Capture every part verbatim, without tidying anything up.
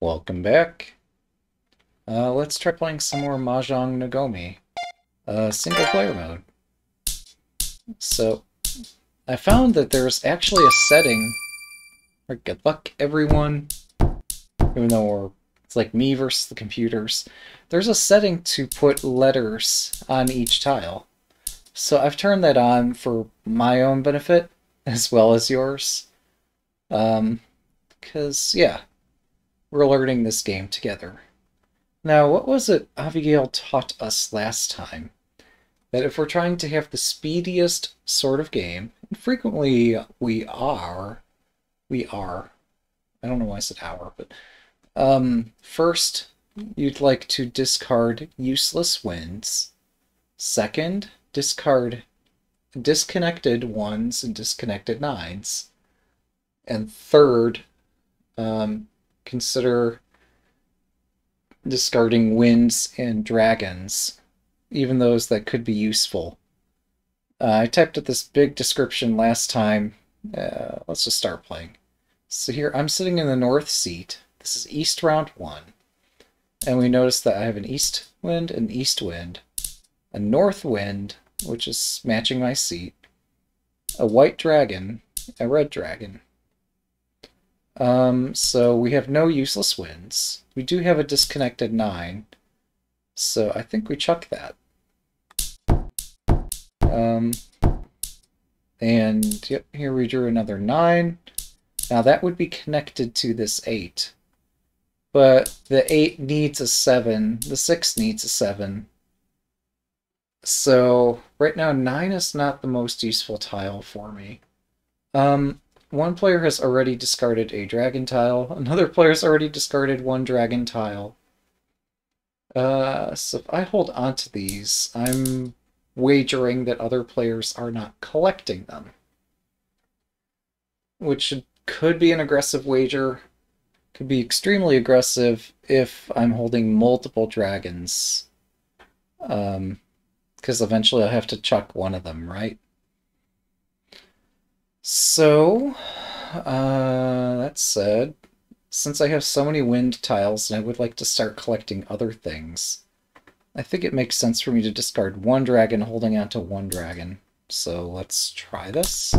Welcome back. Uh, let's try playing some more Mahjong Nagomi. Uh, single player mode. So, I found that there's actually a setting where good luck everyone, even though we're, it's like me versus the computers, there's a setting to put letters on each tile. So I've turned that on for my own benefit, as well as yours. Um, cause, yeah, we're learning this game together. Now, what was it Abigail taught us last time? That if we're trying to have the speediest sort of game, and frequently we are, we are, I don't know why I said our, but, um, first, you'd like to discard useless wins. Second, discard disconnected ones and disconnected nines. And third, um, consider discarding winds and dragons, even those that could be useful. Uh, I typed up this big description last time. Uh, let's just start playing. So here, I'm sitting in the north seat. This is east round one. And we notice that I have an east wind, an east wind, a north wind, which is matching my seat, a white dragon, a red dragon. Um, so we have no useless winds. We do have a disconnected nine, so I think we chuck that. Um, and yep, here we drew another nine. Now that would be connected to this eight, but the eight needs a seven, the six needs a seven. So right now nine is not the most useful tile for me. Um, One player has already discarded a dragon tile. Another player's already discarded one dragon tile. Uh, so if I hold onto these, I'm wagering that other players are not collecting them. Which should, could be an aggressive wager. Could be extremely aggressive if I'm holding multiple dragons. Um, because eventually I'll have to chuck one of them, right? So, uh, that said, since I have so many wind tiles and I would like to start collecting other things, I think it makes sense for me to discard one dragon holding on to one dragon. So let's try this.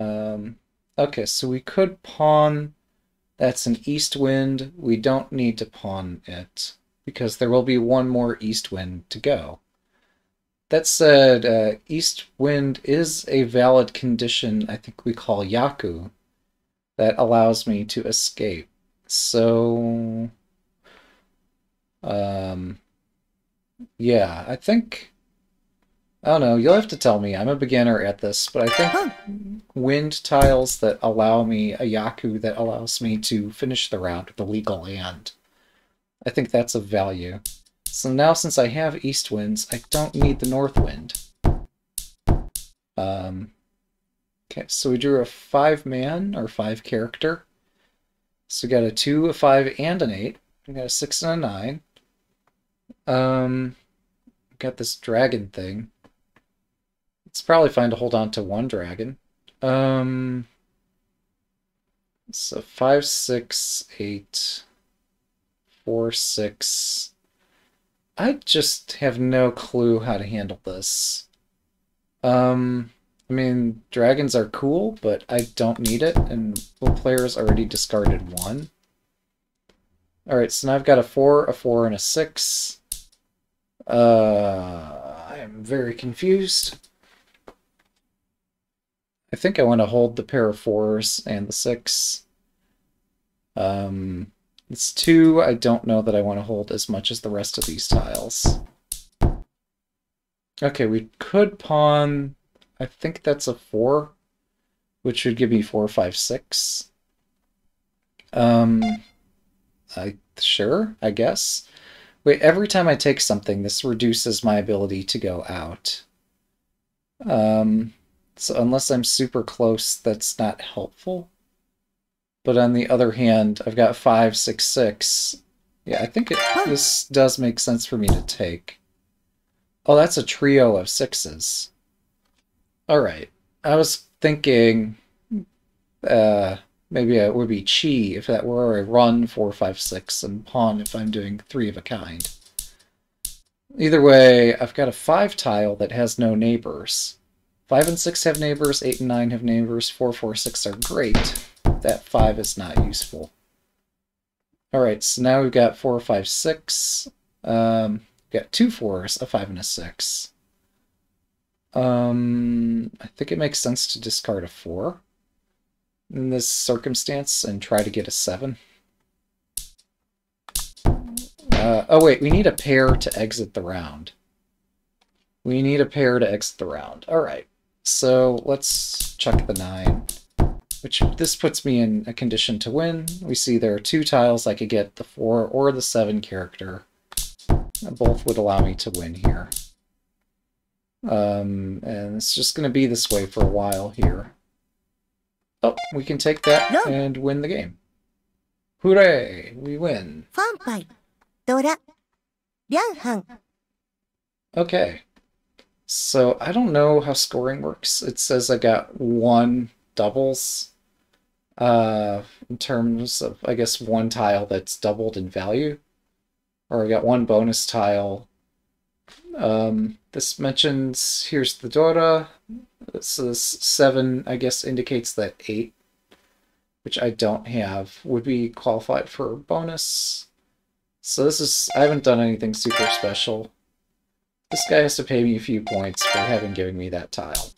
Um, okay, so we could pawn. That's an east wind. We don't need to pawn it because there will be one more east wind to go. That said, uh, east wind is a valid condition I think we call Yaku that allows me to escape. So, um, yeah, I think, I don't know, you'll have to tell me. I'm a beginner at this, but I think wind tiles that allow me, a Yaku that allows me to finish the round with a legal hand, I think that's of value. So now, since I have east winds, I don't need the north wind. Um, okay, so we drew a five-man, or five-character. So we got a two, a five, and an eight. We got a six and a nine. Um, we got this dragon thing. It's probably fine to hold on to one dragon. Um, so five, six, eight, four, six... I just have no clue how to handle this. Um, I mean, dragons are cool, but I don't need it, and the player's already discarded one. Alright, so now I've got a four, a four, and a six. Uh, I am very confused. I think I want to hold the pair of fours and the six. Um... It's two, I don't know that I want to hold as much as the rest of these tiles. Okay, we could pawn, I think that's a four, which would give me four, five, six. Um, I, sure, I guess. Wait, every time I take something, this reduces my ability to go out. Um, so unless I'm super close, that's not helpful. But on the other hand, I've got five, six, six. Yeah, I think it, this does make sense for me to take. Oh, that's a trio of sixes. All right. I was thinking uh, Maybe it would be Chi if that were a Ron, four, five, six, and Pon if I'm doing three of a kind. Either way, I've got a five tile that has no neighbors. Five and six have neighbors, eight and nine have neighbors, four, four, six are great. That five is not useful. Alright, so now we've got four, five, six. Um, we've got two fours, a five, and a six. Um, I think it makes sense to discard a four in this circumstance and try to get a seven. Uh, oh wait, we need a pair to exit the round. We need a pair to exit the round. Alright, so let's chuck the nine, which this puts me in a condition to win. We see there are two tiles I could get, the four or the seven character. Both would allow me to win here. Um, and it's just going to be this way for a while here. Oh, we can take that Ron. And win the game. Hooray! We win. Kanpai, Dora, Langan. Okay. So I don't know how scoring works. It says I got one doubles. Uh, in terms of, I guess, one tile that's doubled in value. Or I got one bonus tile. Um, this mentions, here's the Dora. This is seven, I guess, indicates that eight, which I don't have, would be qualified for a bonus. So this is, I haven't done anything super special. This guy has to pay me a few points for having given me that tile.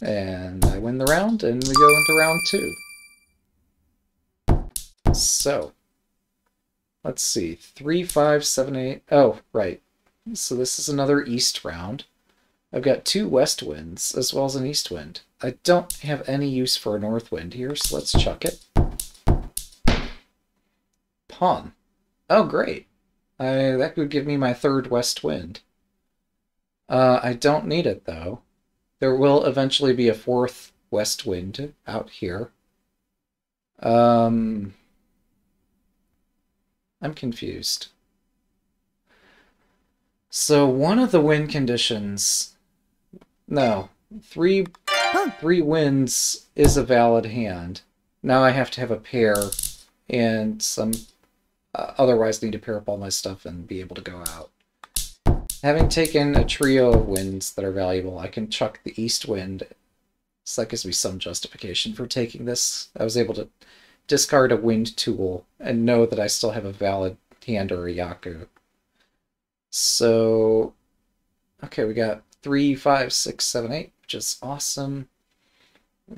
And I win the round, and we go into round two. So, let's see, three, five, seven, eight, oh, right. So this is another east round. I've got two west winds, as well as an east wind. I don't have any use for a north wind here, so let's chuck it. Pon. Oh, great. I, that would give me my third west wind. Uh, I don't need it, though. There will eventually be a fourth west wind out here. Um, I'm confused. So one of the win conditions, no, three, three wins is a valid hand. Now I have to have a pair and some, uh, otherwise need to pair up all my stuff and be able to go out. Having taken a trio of wins that are valuable, I can chuck the east wind. So that gives me some justification for taking this. I was able to discard a wind tool and know that I still have a valid hand or a Yaku. So, okay, we got three, five, six, seven, eight, which is awesome.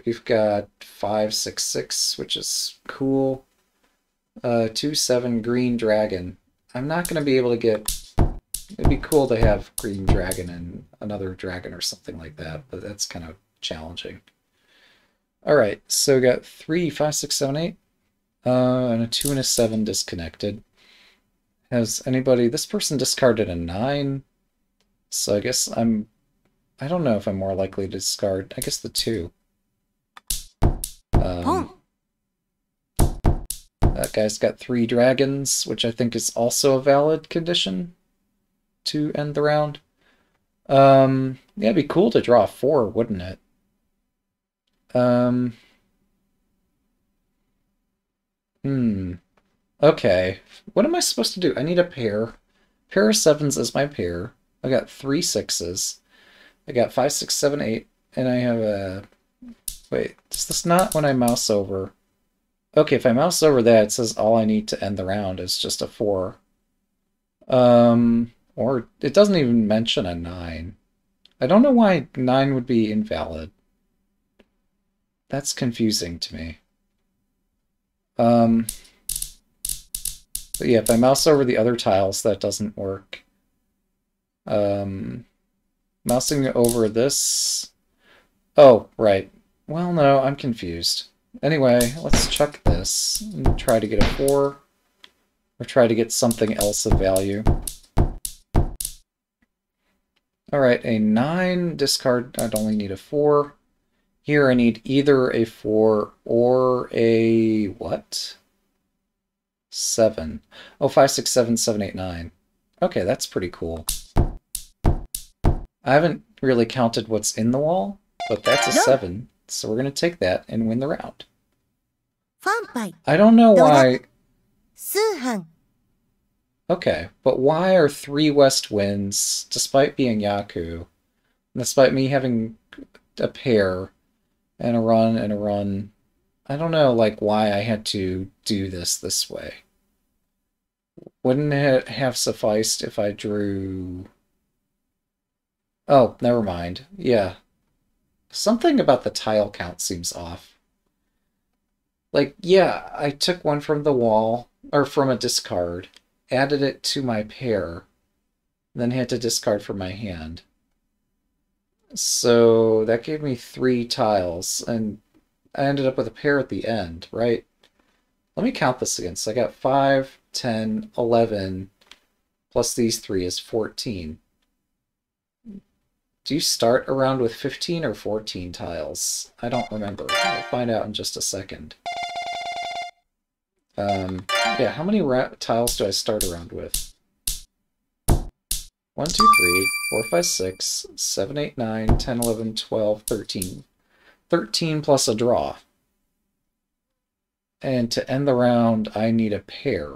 We've got five, six, six, which is cool. Uh, two, seven, green dragon. I'm not going to be able to get... It'd be cool to have green dragon and another dragon or something like that, but that's kind of challenging. All right, so we got three, five, six, seven, eight, uh, and a two and a seven disconnected. Has anybody... This person discarded a nine, so I guess I'm... I don't know if I'm more likely to discard... I guess the two. Um, oh. That guy's got three dragons, which I think is also a valid condition to end the round. Um, yeah, it'd be cool to draw a four, wouldn't it? Um, hmm... Okay, what am I supposed to do? I need a pair. Pair of sevens is my pair. I got three sixes. I got five, six, seven, eight, and I have a... Wait, is this not when I mouse over? Okay, if I mouse over that, it says all I need to end the round is just a four. Um, or it doesn't even mention a nine. I don't know why nine would be invalid. That's confusing to me. Um... But yeah, if I mouse over the other tiles, that doesn't work. Um, mousing over this... Oh, right. Well, no, I'm confused. Anyway, let's chuck this and try to get a four, or try to get something else of value. Alright, a nine, discard, I'd only need a four. Here I need either a four or a... what? seven. Oh, five, six, seven, seven, eight, nine. Okay, that's pretty cool. I haven't really counted what's in the wall, but that's a seven, so we're going to take that and win the round. I don't know why. Okay, but why are three west winds, despite being Yaku, despite me having a pair and a run and a run? I don't know, like, why I had to do this this way. Wouldn't it have sufficed if I drew... Oh, never mind. Yeah. Something about the tile count seems off. Like, yeah, I took one from the wall, or from a discard, added it to my pair, then had to discard from my hand. So that gave me three tiles, and I ended up with a pair at the end, right? Let me count this again. So I got five, ten, eleven, plus these three is fourteen. Do you start around with fifteen or fourteen tiles? I don't remember. I'll find out in just a second. Um, yeah, how many ra tiles do I start around with? one, two, three, four, five, six, seven, eight, nine, ten, eleven, twelve, thirteen. thirteen plus a draw. And to end the round, I need a pair.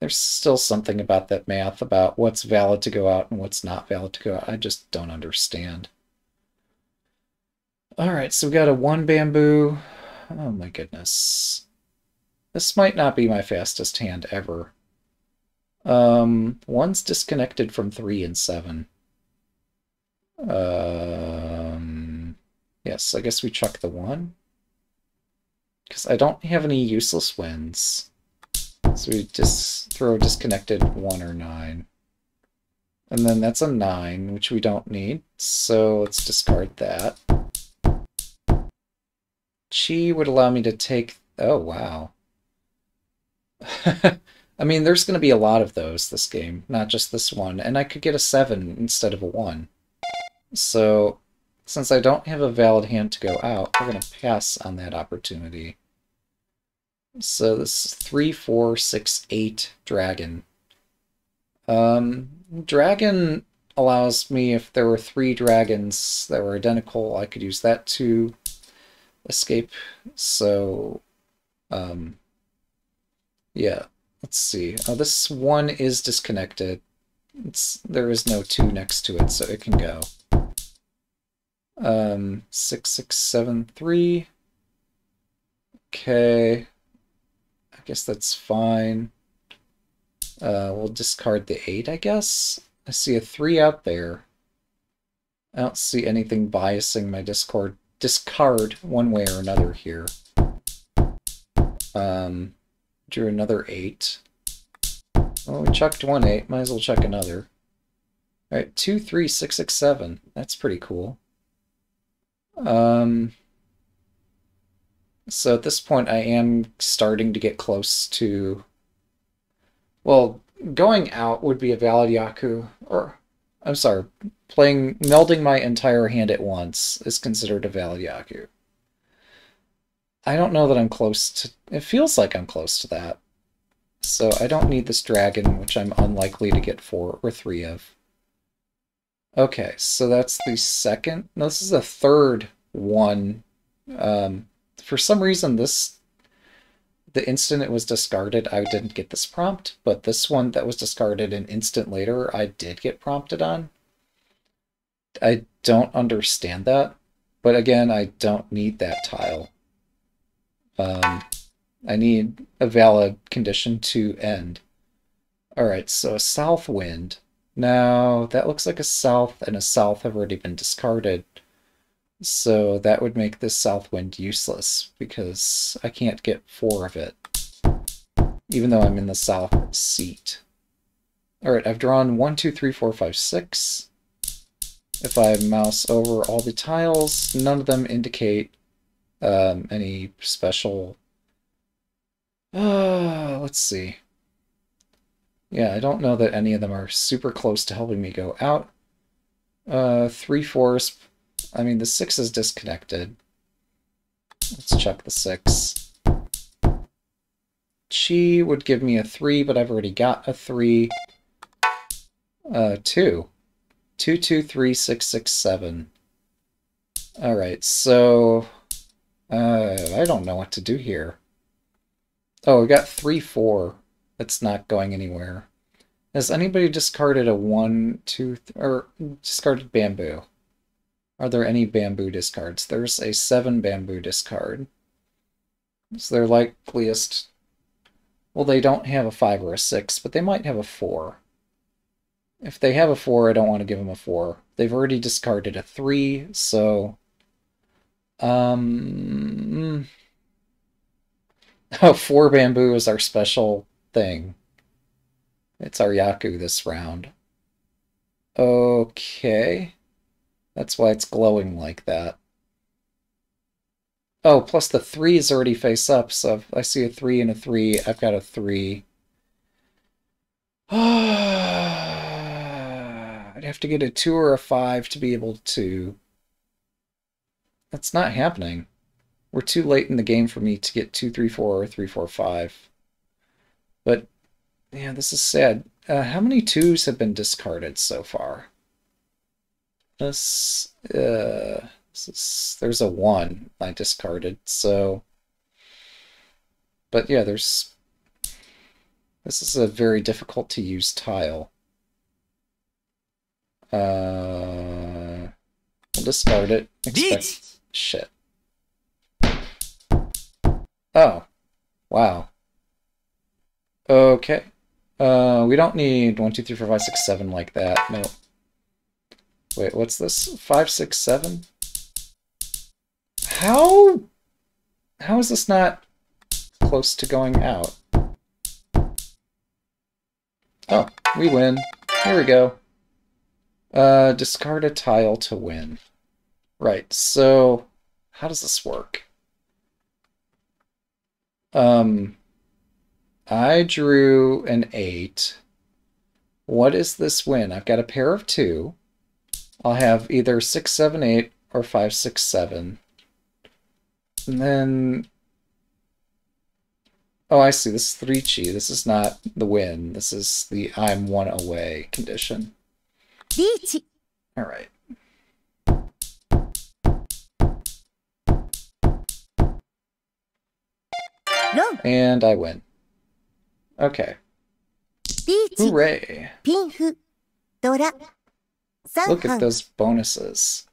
There's still something about that math, about what's valid to go out and what's not valid to go out. I just don't understand. Alright, so we got a one bamboo. Oh my goodness. This might not be my fastest hand ever. Um, one's disconnected from three and seven. Um, yes, I guess we chuck the one. Because I don't have any useless wins. So we just throw disconnected one or nine. And then that's a nine, which we don't need. So let's discard that. Chi would allow me to take... Oh, wow. I mean, there's going to be a lot of those this game, not just this one. And I could get a seven instead of a one. So, since I don't have a valid hand to go out, we're going to pass on that opportunity. So this is three, four, six, eight, dragon. Um, dragon allows me, if there were three dragons that were identical, I could use that to escape. So, um, yeah, let's see. Oh, this one is disconnected. It's, there is no two next to it, so it can go. Um, six, six, seven, three. Okay. I guess that's fine. Uh, we'll discard the eight, I guess. I see a three out there. I don't see anything biasing my discard discard one way or another here. Um, drew another eight. Well, we chucked one eight. Might as well chuck another. All right, two, three, six, six, seven. That's pretty cool. Um, so at this point I am starting to get close to, well, going out would be a valid Yaku, or, I'm sorry, playing, melding my entire hand at once is considered a valid Yaku. I don't know that I'm close to, it feels like I'm close to that. So I don't need this dragon, which I'm unlikely to get four or three of. Okay, so that's the second. No, this is the third one. Um, for some reason, this the instant it was discarded, I didn't get this prompt, but this one that was discarded an instant later, I did get prompted on. I don't understand that, but again, I don't need that tile. Um, I need a valid condition to end. All right, so a south wind. Now, that looks like a south, and a south have already been discarded. So that would make this south wind useless, because I can't get four of it, even though I'm in the south seat. Alright, I've drawn one, two, three, four, five, six. If I mouse over all the tiles, none of them indicate um, any special... Uh, let's see. Yeah, I don't know that any of them are super close to helping me go out. Uh, three fours. I mean, the six is disconnected. Let's check the six. Chi would give me a three, but I've already got a three. Uh, two. Two, two, three, six, six, seven. All right, so Uh, I don't know what to do here. Oh, we got three four. That's not going anywhere. Has anybody discarded a one, two, or discarded bamboo? Are there any bamboo discards? There's a seven bamboo discard. So they're likeliest... Well, they don't have a five or a six, but they might have a four. If they have a four, I don't want to give them a four. They've already discarded a three, so... Um... Oh, four bamboo is our special thing. It's our Yaku this round. Okay. That's why it's glowing like that. Oh, plus the three is already face up, so if I see a three and a three, I've got a three. I'd have to get a two or a five to be able to... That's not happening. We're too late in the game for me to get two, three, four, or three, four, five. But... yeah, this is sad. Uh, how many twos have been discarded so far? This, uh, this is, there's a one I discarded, so... But yeah, there's... This is a very difficult to use tile. Uh, I'll discard it. Expect... Shit. Oh. Wow. Okay. Uh, we don't need one, two, three, four, five, six, seven like that. No. Wait, what's this? five, six, seven? How? How is this not close to going out? Oh, we win. Here we go. Uh, discard a tile to win. Right, so how does this work? Um... I drew an eight. What is this win? I've got a pair of two. I'll have either six, seven, eight or five, six, seven. And then... Oh, I see. This is Riichi. This is not the win. This is the I'm one away condition. Riichi. All right. No. And I win. Okay. Beechi, hooray! Pinfu, Dora. Look at those bonuses.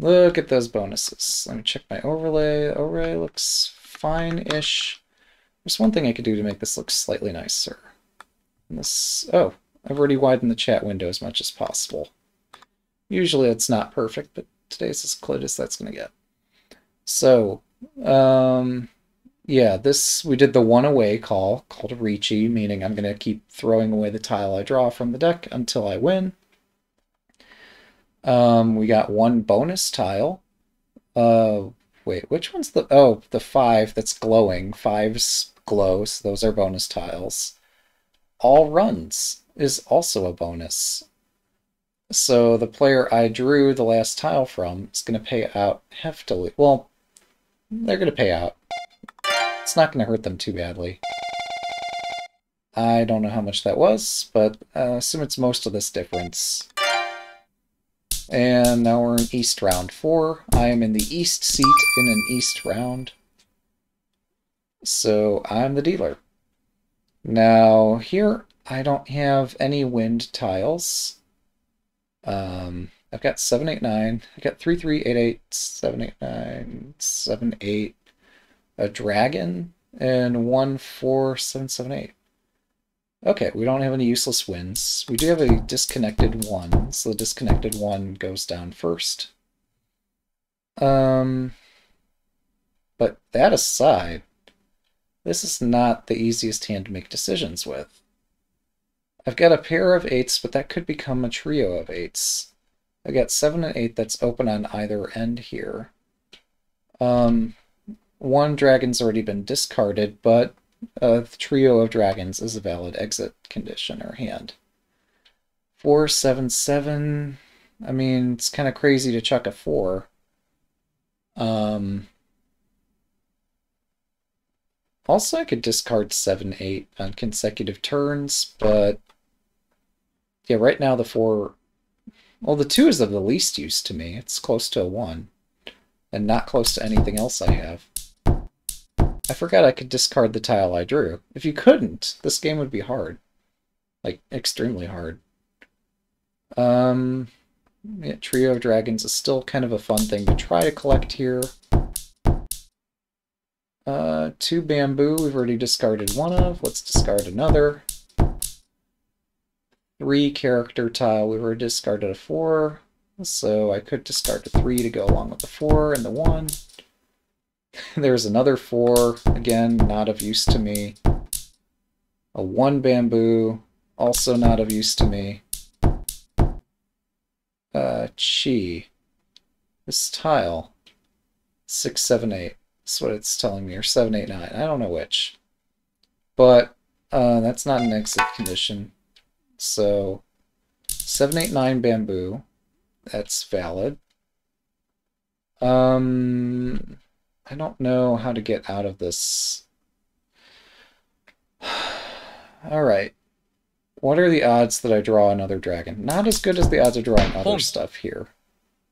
Look at those bonuses. Let me check my overlay. Overlay looks fine-ish. There's one thing I could do to make this look slightly nicer. And this. Oh, I've already widened the chat window as much as possible. Usually it's not perfect, but today's as close as that's going to get. So, um... yeah, this, we did the one away call, called a Riichi, meaning I'm going to keep throwing away the tile I draw from the deck until I win. Um, we got one bonus tile. Uh, wait, which one's the, oh, the five that's glowing. Fives glow, so those are bonus tiles. All runs is also a bonus. So the player I drew the last tile from is going to pay out heftily. Well, they're going to pay out. It's not going to hurt them too badly. I don't know how much that was, but I assume it's most of this difference. And now we're in East Round four. I am in the East seat in an East round. So I'm the dealer. Now here I don't have any wind tiles. Um, I've got seven, eight, nine. I've got three, three, eight, eight, seven, eight, nine, seven, eight. A dragon, and one, four, seven, seven, eight. Okay, we don't have any useless wins. We do have a disconnected one, so the disconnected one goes down first. Um, but that aside, this is not the easiest hand to make decisions with. I've got a pair of eights, but that could become a trio of eights. I've got seven and eight that's open on either end here. Um... One dragon's already been discarded, but a trio of dragons is a valid exit condition or hand. Four, seven, seven. I mean, it's kind of crazy to chuck a four. Um, also, I could discard seven, eight on consecutive turns, but yeah, right now the four. Well, the two is of the least use to me. It's close to a one. and not close to anything else I have. I forgot I could discard the tile I drew. If you couldn't, this game would be hard. Like, extremely hard. Um, yeah, Trio of Dragons is still kind of a fun thing to try to collect here. Uh, two bamboo, we've already discarded one of. Let's discard another. Three character tile, we've already discarded a four. So I could discard the three to go along with the four and the one. There's another four, again, not of use to me. A one bamboo, also not of use to me. Uh, Chi. This tile. Six, seven, eight. That's what it's telling me, or seven, eight, nine. I don't know which. But uh, that's not an exit condition. So seven, eight, nine bamboo. That's valid. Um, I don't know how to get out of this. All right. What are the odds that I draw another dragon? Not as good as the odds of drawing other stuff here.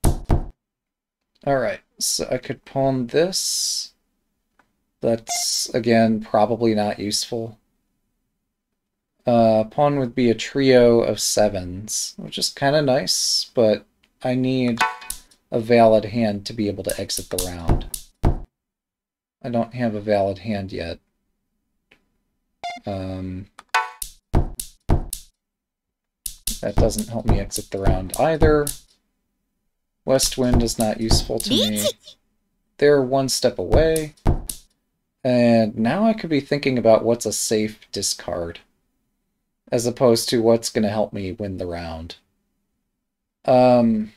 All right. So I could pawn this. That's, again, probably not useful. Uh, pawn would be a trio of sevens, which is kind of nice, but I need a valid hand to be able to exit the round. I don't have a valid hand yet. Um, that doesn't help me exit the round either. West Wind is not useful to me. They're one step away. And now I could be thinking about what's a safe discard, as opposed to what's going to help me win the round. Um,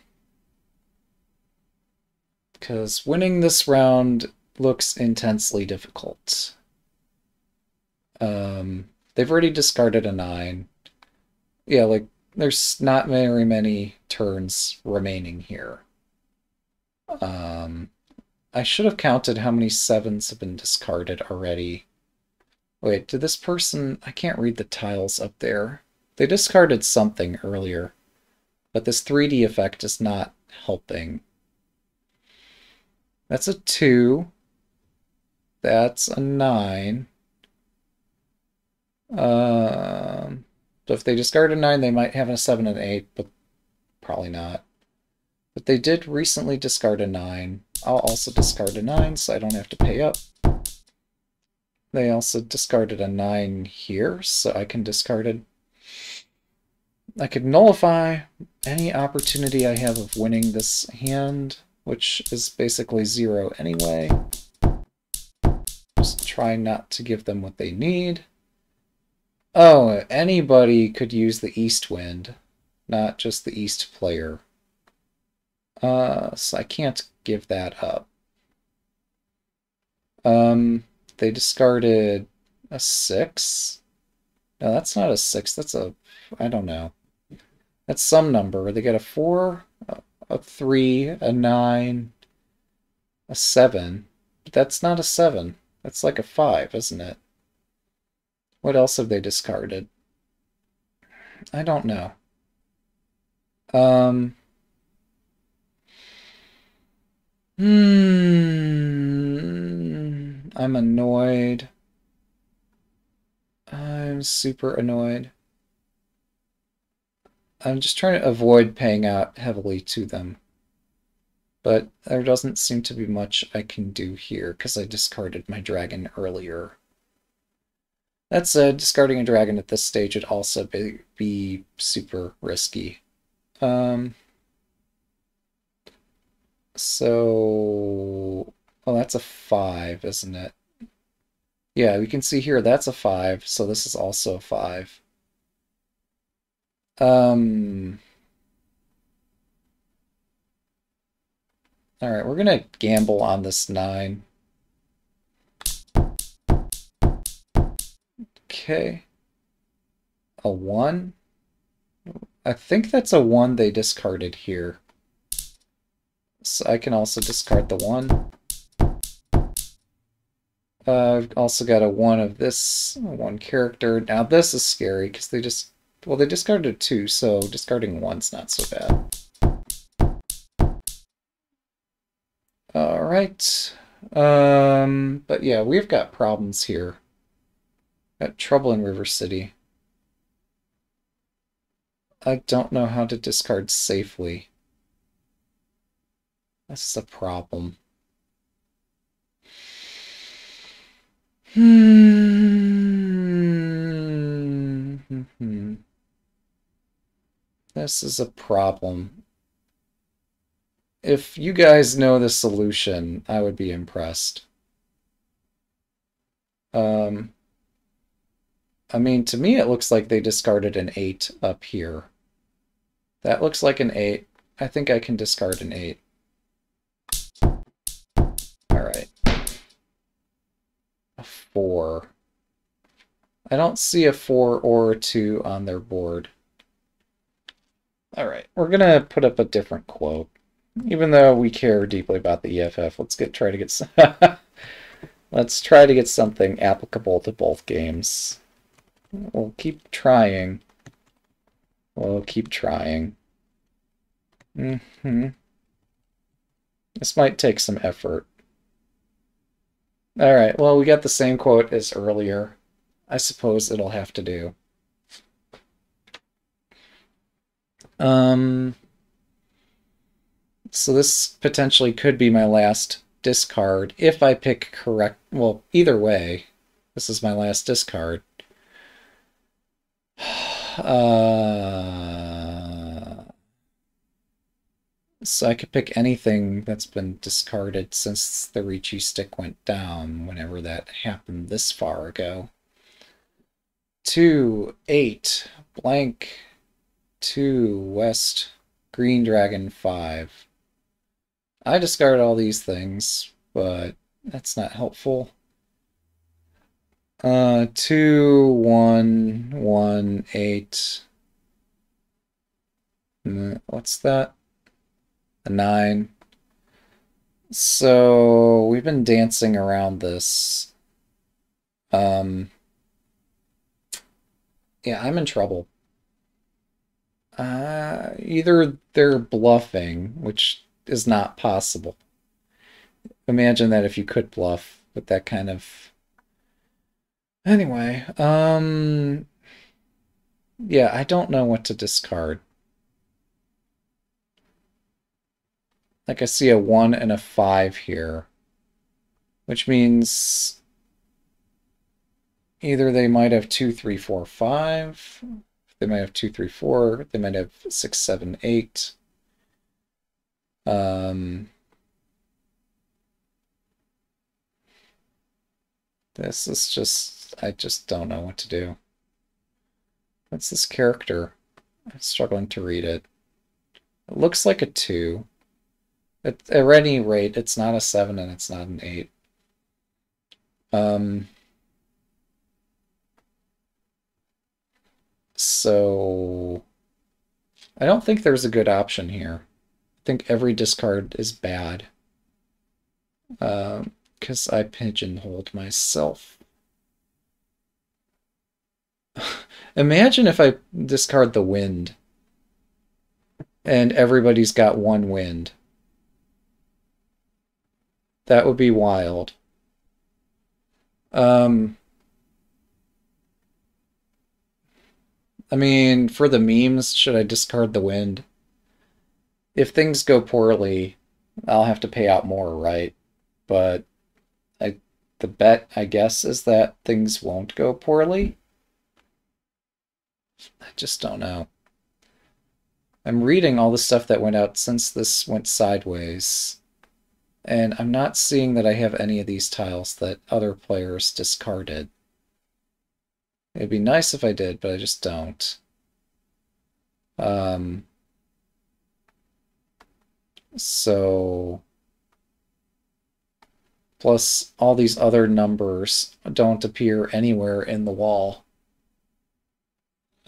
because winning this round looks intensely difficult. Um, they've already discarded a nine. Yeah, like, there's not very many turns remaining here. Um, I should have counted how many sevens have been discarded already. Wait, did this person... I can't read the tiles up there. They discarded something earlier, but this three D effect is not helping. That's a two. That's a nine. Um... So if they discard a nine, they might have a seven and eight, but probably not. But they did recently discard a nine. I'll also discard a nine, so I don't have to pay up. They also discarded a nine here, so I can discard it. I could nullify any opportunity I have of winning this hand, which is basically zero anyway. Just try not to give them what they need. Oh, anybody could use the East Wind, not just the East player. Uh, so I can't give that up. Um, they discarded a six. No, that's not a six. That's a, I don't know. That's some number. They got a four, a three, a nine, a seven. But that's not a seven. That's like a five, isn't it? What else have they discarded? I don't know. Um, hmm, I'm annoyed. I'm super annoyed. I'm just trying to avoid paying out heavily to them. But there doesn't seem to be much I can do here because I discarded my dragon earlier. That said, discarding a dragon at this stage would also be, be super risky. Um, so, well, that's a five, isn't it? Yeah, we can see here that's a five, so this is also a five. Um, all right, we're going to gamble on this nine. Okay, a one. I think that's a one they discarded here. So I can also discard the one. Uh, I've also got a one of this one character. Now this is scary because they just, well, they discarded a two, so discarding one's not so bad. All right. Um, but yeah, we've got problems here. Got trouble in River City. I don't know how to discard safely. That's the problem. Hmm. This is a problem. If you guys know the solution, I would be impressed. Um, I mean, to me it looks like they discarded an eight up here. That looks like an eight. I think I can discard an eight. Alright. A four. I don't see a four or a two on their board. Alright, we're gonna put up a different quote. Even though we care deeply about the E F F, let's get try to get some let's try to get something applicable to both games. We'll keep trying. We'll keep trying. Mm-hmm. This might take some effort. Alright, well, we got the same quote as earlier. I suppose it'll have to do. Um, so this potentially could be my last discard if I pick correct. Well, either way, this is my last discard. Uh, so I could pick anything that's been discarded since the Riichi stick went down, whenever that happened this far ago. Two, eight, blank, two, west, green dragon, five. I discard all these things, but that's not helpful. Uh, two, one, one, eight. What's that? A nine. So we've been dancing around this. Um, yeah, I'm in trouble. Uh, either they're bluffing, which is not possible. Imagine that if you could bluff with that kind of... Anyway, um, yeah, I don't know what to discard. Like, I see a one and a five here, which means either they might have two, three, four, five. They might have two, three, four. They might have six, seven, eight. Um, this is just, I just don't know what to do. What's this character? I'm struggling to read it. It looks like a two. At, at any rate, it's not a seven and it's not an eight. Um, so I don't think there's a good option here. I think every discard is bad, because um, I pigeonholed myself. Imagine if I discard the wind and everybody's got one wind. That would be wild. Um, I mean, for the memes, should I discard the wind? If things go poorly, I'll have to pay out more, right? But I, the bet, I guess, is that things won't go poorly. I just don't know. I'm reading all the stuff that went out since this went sideways, and I'm not seeing that I have any of these tiles that other players discarded. It'd be nice if I did, but I just don't. Um, so, plus all these other numbers don't appear anywhere in the wall,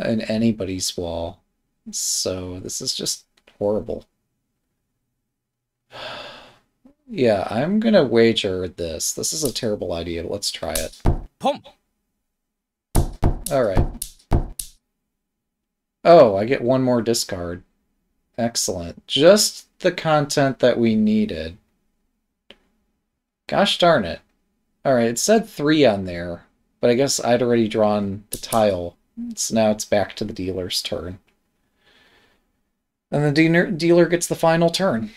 in anybody's wall. So this is just horrible. Yeah, I'm gonna wager this. This is a terrible idea, but let's try it. Pump. All right. Oh, I get one more discard. Excellent. Just the content that we needed. Gosh darn it. Alright, it said three on there, but I guess I'd already drawn the tile, so now it's back to the dealer's turn. And the dealer, dealer gets the final turn.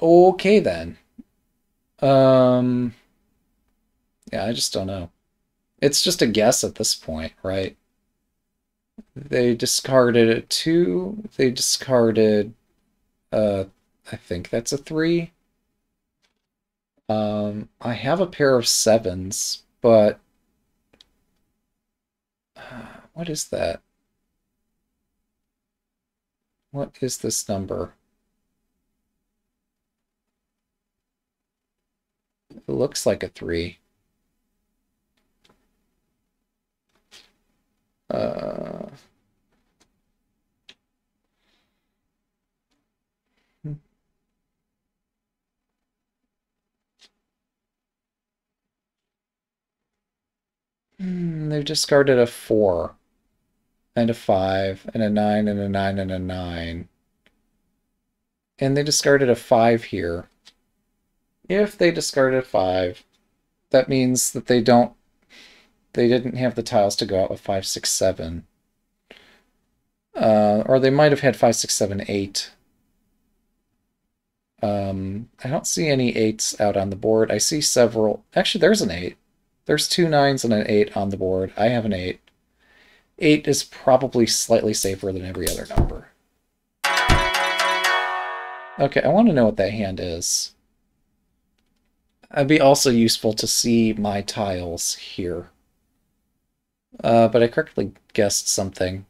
Okay, then. Um, yeah, I just don't know. It's just a guess at this point, right? They discarded a two. They discarded, uh, I think that's a three. Um, I have a pair of sevens, but uh, what is that? What is this number? It looks like a three. Uh, hmm, they've discarded a four. And a five, and a nine, and a nine, and a nine. And they discarded a five here. If they discarded a five, that means that they don't, they didn't have the tiles to go out with five, six, seven. Uh, or they might have had five, six, seven, eight. Um, I don't see any eights out on the board. I see several. Actually, there's an eight. There's two nines and an eight on the board. I have an eight. eight is probably slightly safer than every other number. Okay, I want to know what that hand is. It'd be also useful to see my tiles here. Uh, but I correctly guessed something.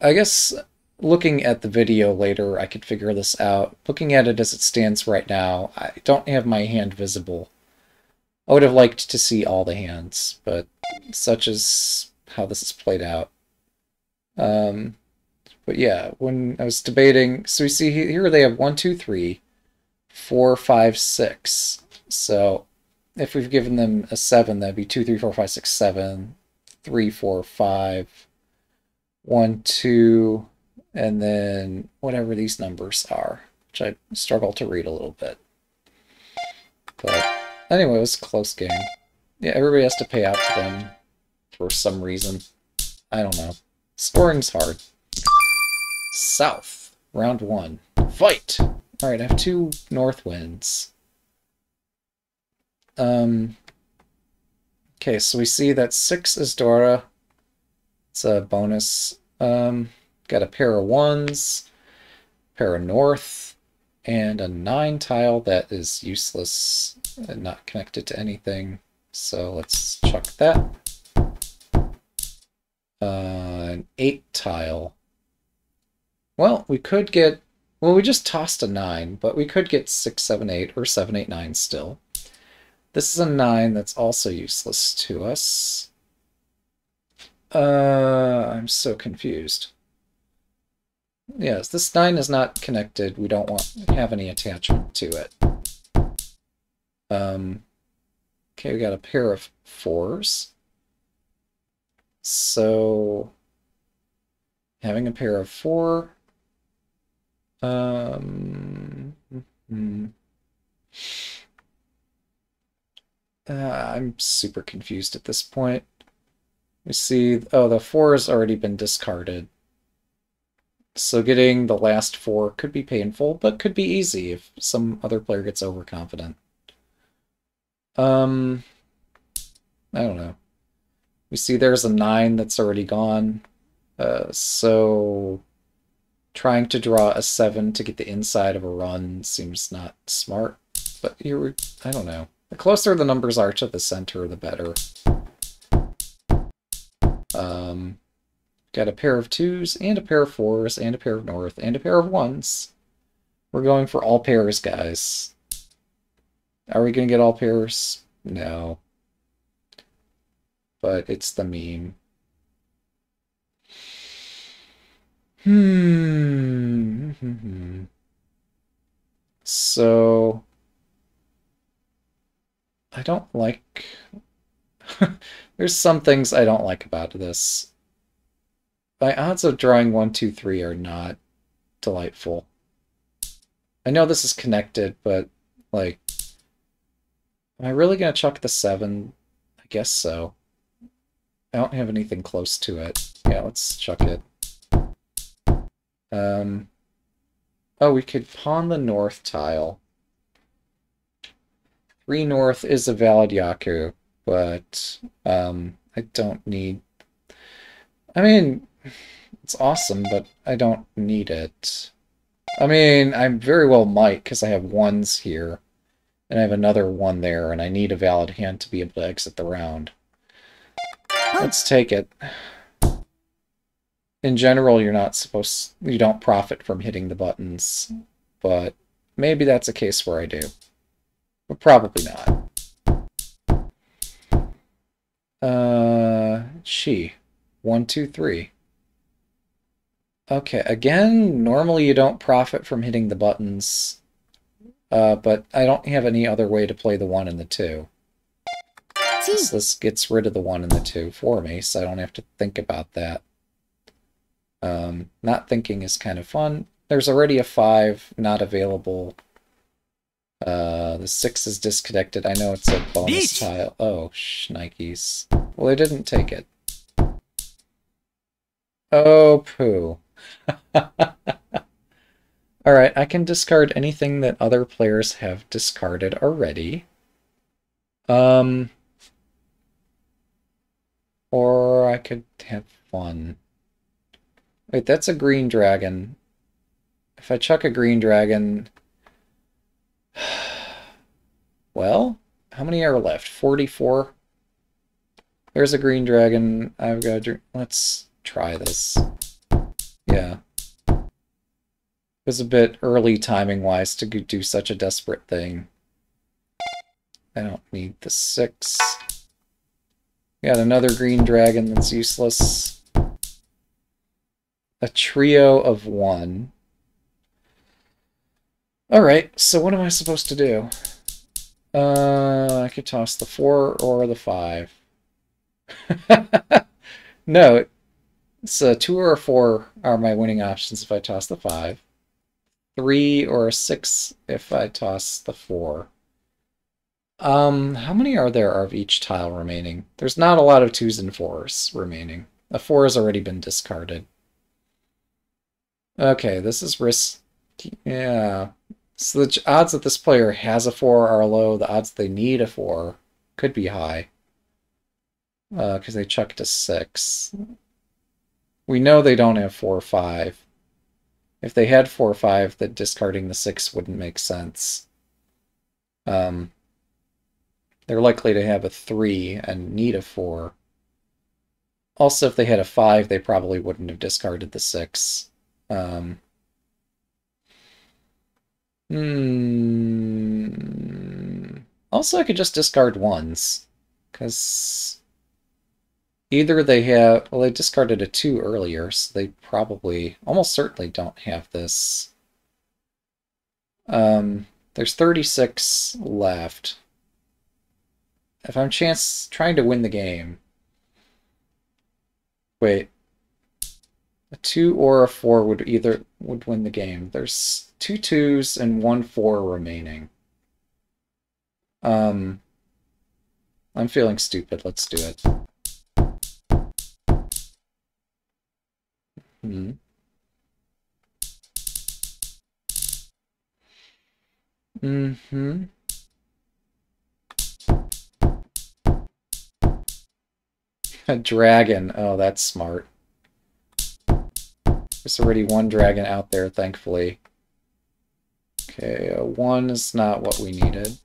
I guess looking at the video later, I could figure this out. Looking at it as it stands right now, I don't have my hand visible. I would have liked to see all the hands, but such as how this is played out. Um, but yeah, when I was debating, so we see here they have one, two, three, four, five, six. So if we've given them a seven, that'd be two, three, four, five, six, seven, three, four, five, one, two, and then whatever these numbers are, which I struggle to read a little bit. But anyway, it was a close game. Yeah, everybody has to pay out to them for some reason. I don't know. Scoring's hard. South. Round one. Fight! Alright, I have two north winds. Um, okay, so we see that six is Dora. It's a bonus. Um, got a pair of ones, pair of north, and a nine tile that is useless and not connected to anything. So let's chuck that. Uh, an eight tile. Well, we could get, well, we just tossed a nine, but we could get six, seven, eight, or seven, eight, nine still. This is a nine that's also useless to us. Uh, I'm so confused. Yes, this nine is not connected. We don't want have any attachment to it. Um, okay, we got a pair of fours. So, having a pair of four, um, mm-hmm. uh, I'm super confused at this point. We see, oh, the four has already been discarded. So getting the last four could be painful, but could be easy if some other player gets overconfident. Um, I don't know. We see there's a nine that's already gone, uh, so trying to draw a seven to get the inside of a run seems not smart, but here we, I don't know. The closer the numbers are to the center, the better. Um, got a pair of twos, and a pair of fours, and a pair of north, and a pair of ones. We're going for all pairs, guys. Are we going to get all pairs? No. But it's the meme. Hmm. So, I don't like... There's some things I don't like about this. My odds of drawing one, two, three are not delightful. I know this is connected, but, like... Am I really going to chuck the seven? I guess so. I don't have anything close to it. Yeah, let's chuck it. Um, oh, we could pawn the north tile. Three north is a valid Yaku, but um, I don't need... I mean, it's awesome, but I don't need it. I mean, I very well might, because I have ones here, and I have another one there, and I need a valid hand to be able to exit the round. Let's take it. In general, you're not supposed you don't profit from hitting the buttons, but maybe that's a case where I do. But probably not. Uh, Chi. One, two, three. Okay, again, normally you don't profit from hitting the buttons, uh, but I don't have any other way to play the one and the two. So this gets rid of the one and the two for me, so I don't have to think about that. Um, not thinking is kind of fun. There's already a five not available. Uh, the six is disconnected. I know it's a bonus Beechi. Tile. Oh, shnikes. Well, I didn't take it. Oh, poo. Alright, I can discard anything that other players have discarded already. Um... Or I could have fun. Wait, that's a green dragon. If I chuck a green dragon... Well, how many are left? forty-four? There's a green dragon. I've got a drink. Let's try this. Yeah. It was a bit early timing-wise to do such a desperate thing. I don't need the six. Got another green dragon that's useless. A trio of one. Alright, so what am I supposed to do? Uh, I could toss the four or the five. No, so two or a four are my winning options if I toss the five. Three or a six if I toss the four. Um, how many are there of each tile remaining? There's not a lot of twos and fours remaining. A four has already been discarded. Okay, this is risky. Yeah. So the odds that this player has a four are low. The odds they need a four could be high. Uh, because they chucked a six. We know they don't have four or five. If they had four or five, that discarding the six wouldn't make sense. Um... They're likely to have a three and need a four. Also, if they had a five, they probably wouldn't have discarded the six. Um, hmm. Also, I could just discard ones. Because either they have... Well, they discarded a two earlier, so they probably, almost certainly, don't have this. Um, there's thirty-six left. If I'm chance trying to win the game... Wait. A two or a four would either would win the game. There's two twos and one four remaining. Um, I'm feeling stupid. Let's do it. Hmm. Mm-hmm. A dragon. Oh, that's smart. There's already one dragon out there, thankfully. Okay, a one is not what we needed.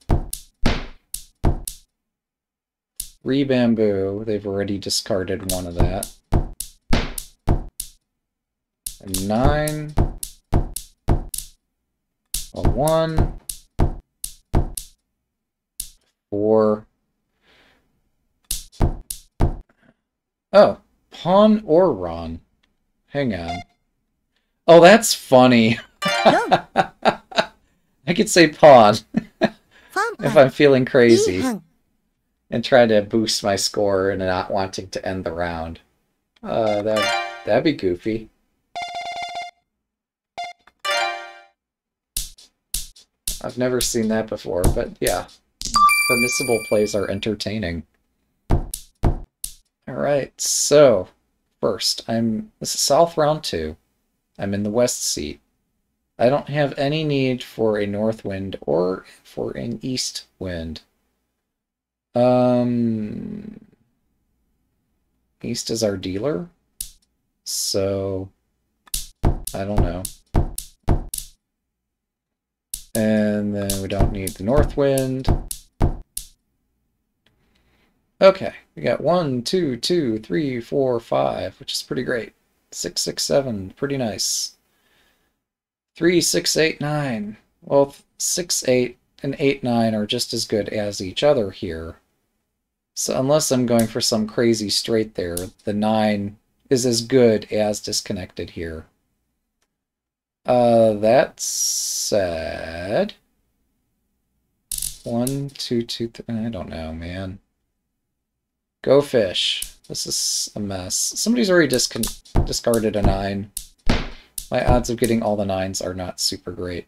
Three bamboo. They've already discarded one of that. A nine. A one. Four. Oh, Pon or Ron. Hang on. Oh, that's funny. I could say Pon if I'm feeling crazy and try to boost my score and not wanting to end the round. Uh, that, that'd be goofy. I've never seen that before, but yeah. permissible plays are entertaining. Alright, so first, I'm this is south round two. I'm in the west seat. I don't have any need for a north wind or for an east wind. Um, east is our dealer, so I don't know. And then we don't need the north wind. Okay, we got one, two, two, three, four, five, which is pretty great. Six, six, seven, pretty nice. Three, six, eight, nine. Well, six, eight, and eight, nine are just as good as each other here. So unless I'm going for some crazy straight there, the nine is as good as disconnected here. Uh, that said, one, two, two, three, I don't know, man. Go fish. This is a mess. Somebody's already discon- discarded a nine. My odds of getting all the nines are not super great.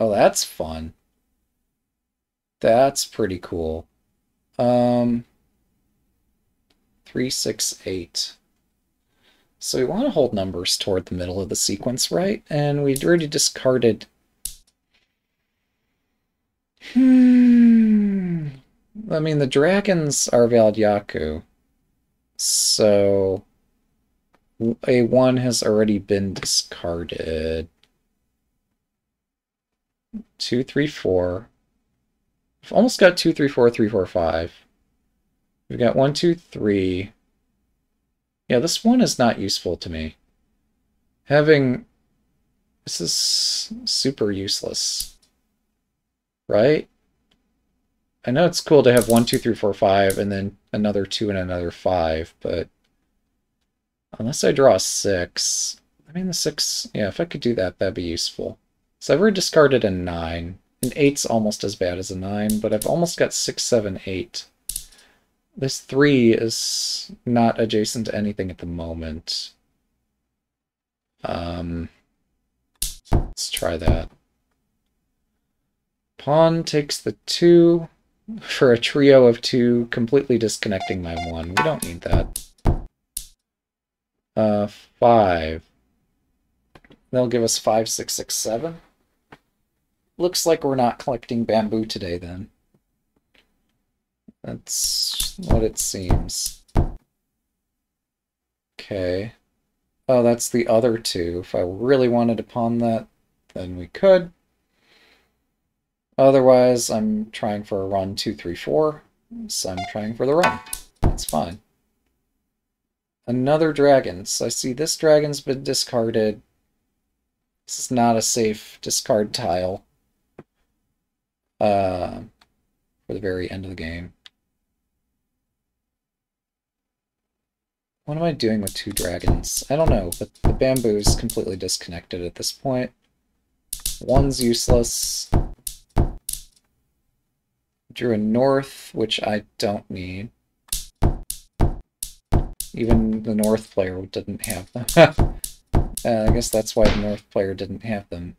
Oh, that's fun. That's pretty cool. Um, three, six, eight. So we want to hold numbers toward the middle of the sequence, right? And we'd already discarded... Hmm... I mean, the dragons are valid Yaku, so a one has already been discarded. Two, three, four. I've almost got two, three, four, three, four, five. We've got one, two, three. Yeah, this one is not useful to me. Having... This is super useless. Right? I know it's cool to have one, two, three, four, five, and then another two and another five, but... Unless I draw a six... I mean, the six... Yeah, if I could do that, that'd be useful. So I've already discarded a nine. An eight's almost as bad as a nine, but I've almost got six, seven, eight. This three is not adjacent to anything at the moment. Um, let's try that. Pawn takes the two for a trio of two, completely disconnecting my one. We don't need that. Uh, five. They'll give us five, six, six, seven. Looks like we're not collecting bamboo today then. That's what it seems. Okay. Oh, that's the other two. If I really wanted to pawn that, then we could. Otherwise, I'm trying for a run two, three, four. So I'm trying for the run. That's fine. Another dragon. So I see this dragon's been discarded. This is not a safe discard tile. Uh, for the very end of the game. What am I doing with two dragons? I don't know, but the bamboo is completely disconnected at this point. One's useless. Drew a north, which I don't need. Even the north player didn't have them. uh, I guess that's why the north player didn't have them.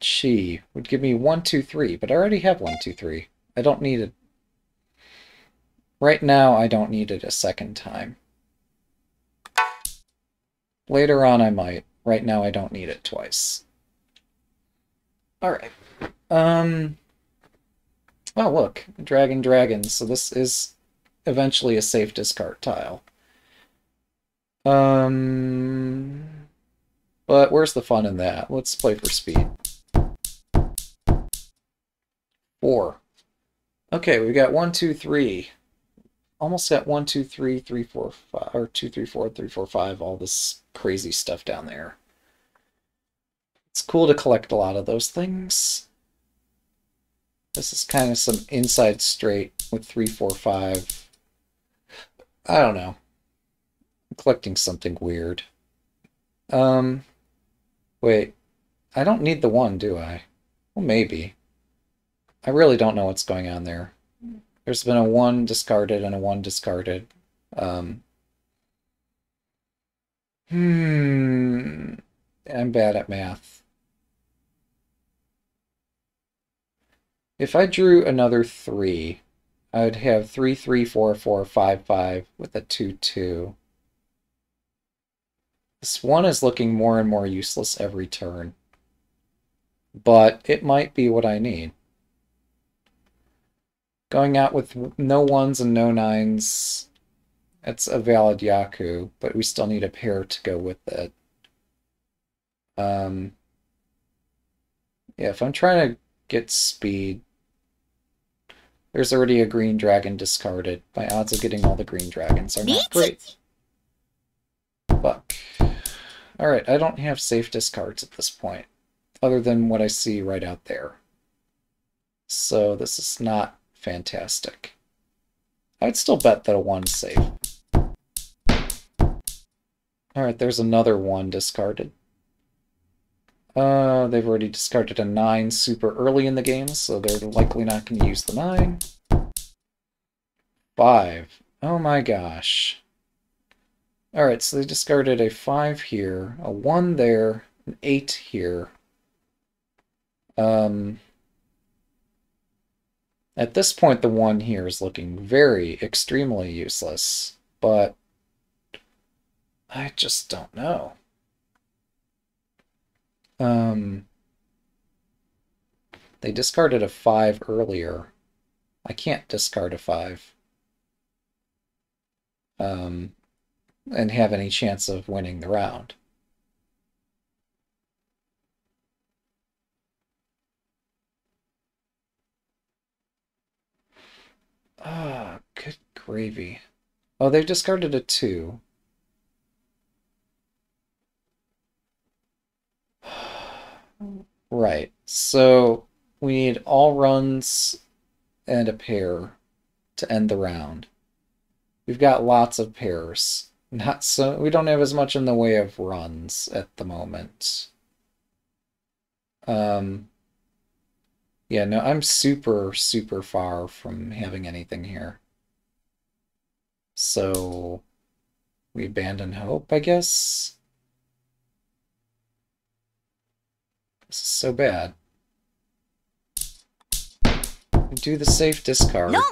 Chi would give me one, two, three, but I already have one, two, three. I don't need it. Right now, I don't need it a second time. Later on, I might. Right now, I don't need it twice. Alright. Um. Oh, look. Dragon, dragon. So this is eventually a safe discard tile. Um. But where's the fun in that? Let's play for speed. Four. Okay, we've got one, two, three. Almost at one, two, three, three, four, five, or two, three, four, three, four, five, all this crazy stuff down there. It's cool to collect a lot of those things. This is kind of some inside straight with three, four, five. I don't know. I'm collecting something weird. Um, wait. I don't need the one, do I? Well, maybe. I really don't know what's going on there. There's been a one discarded and a one discarded. Um, hmm. I'm bad at math. If I drew another three, I would have three, three, four, four, five, five with a two, two. This one is looking more and more useless every turn, but it might be what I need. Going out with no ones and no nines, that's a valid Yaku, but we still need a pair to go with it. Um, yeah, if I'm trying to get speed, there's already a green dragon discarded. My odds of getting all the green dragons are not great. Fuck. Alright, I don't have safe discards at this point, other than what I see right out there. So this is not fantastic. I'd still bet that a one's safe. Alright, there's another one discarded. Uh, they've already discarded a nine super early in the game, so they're likely not going to use the nine. Five. Oh my gosh. Alright, so they discarded a five here, a one there, an eight here. Um, at this point, the one here is looking very, extremely useless, but I just don't know. Um, they discarded a five earlier. I can't discard a five. Um, and have any chance of winning the round. Ah, good gravy. Oh, they've discarded a two. Right, so we need all runs and a pair to end the round. We've got lots of pairs. Not so we don't have as much in the way of runs at the moment. Um, yeah, no, I'm super, super far from having anything here. So we abandon hope, I guess. This is so bad. Do the safe discard. No.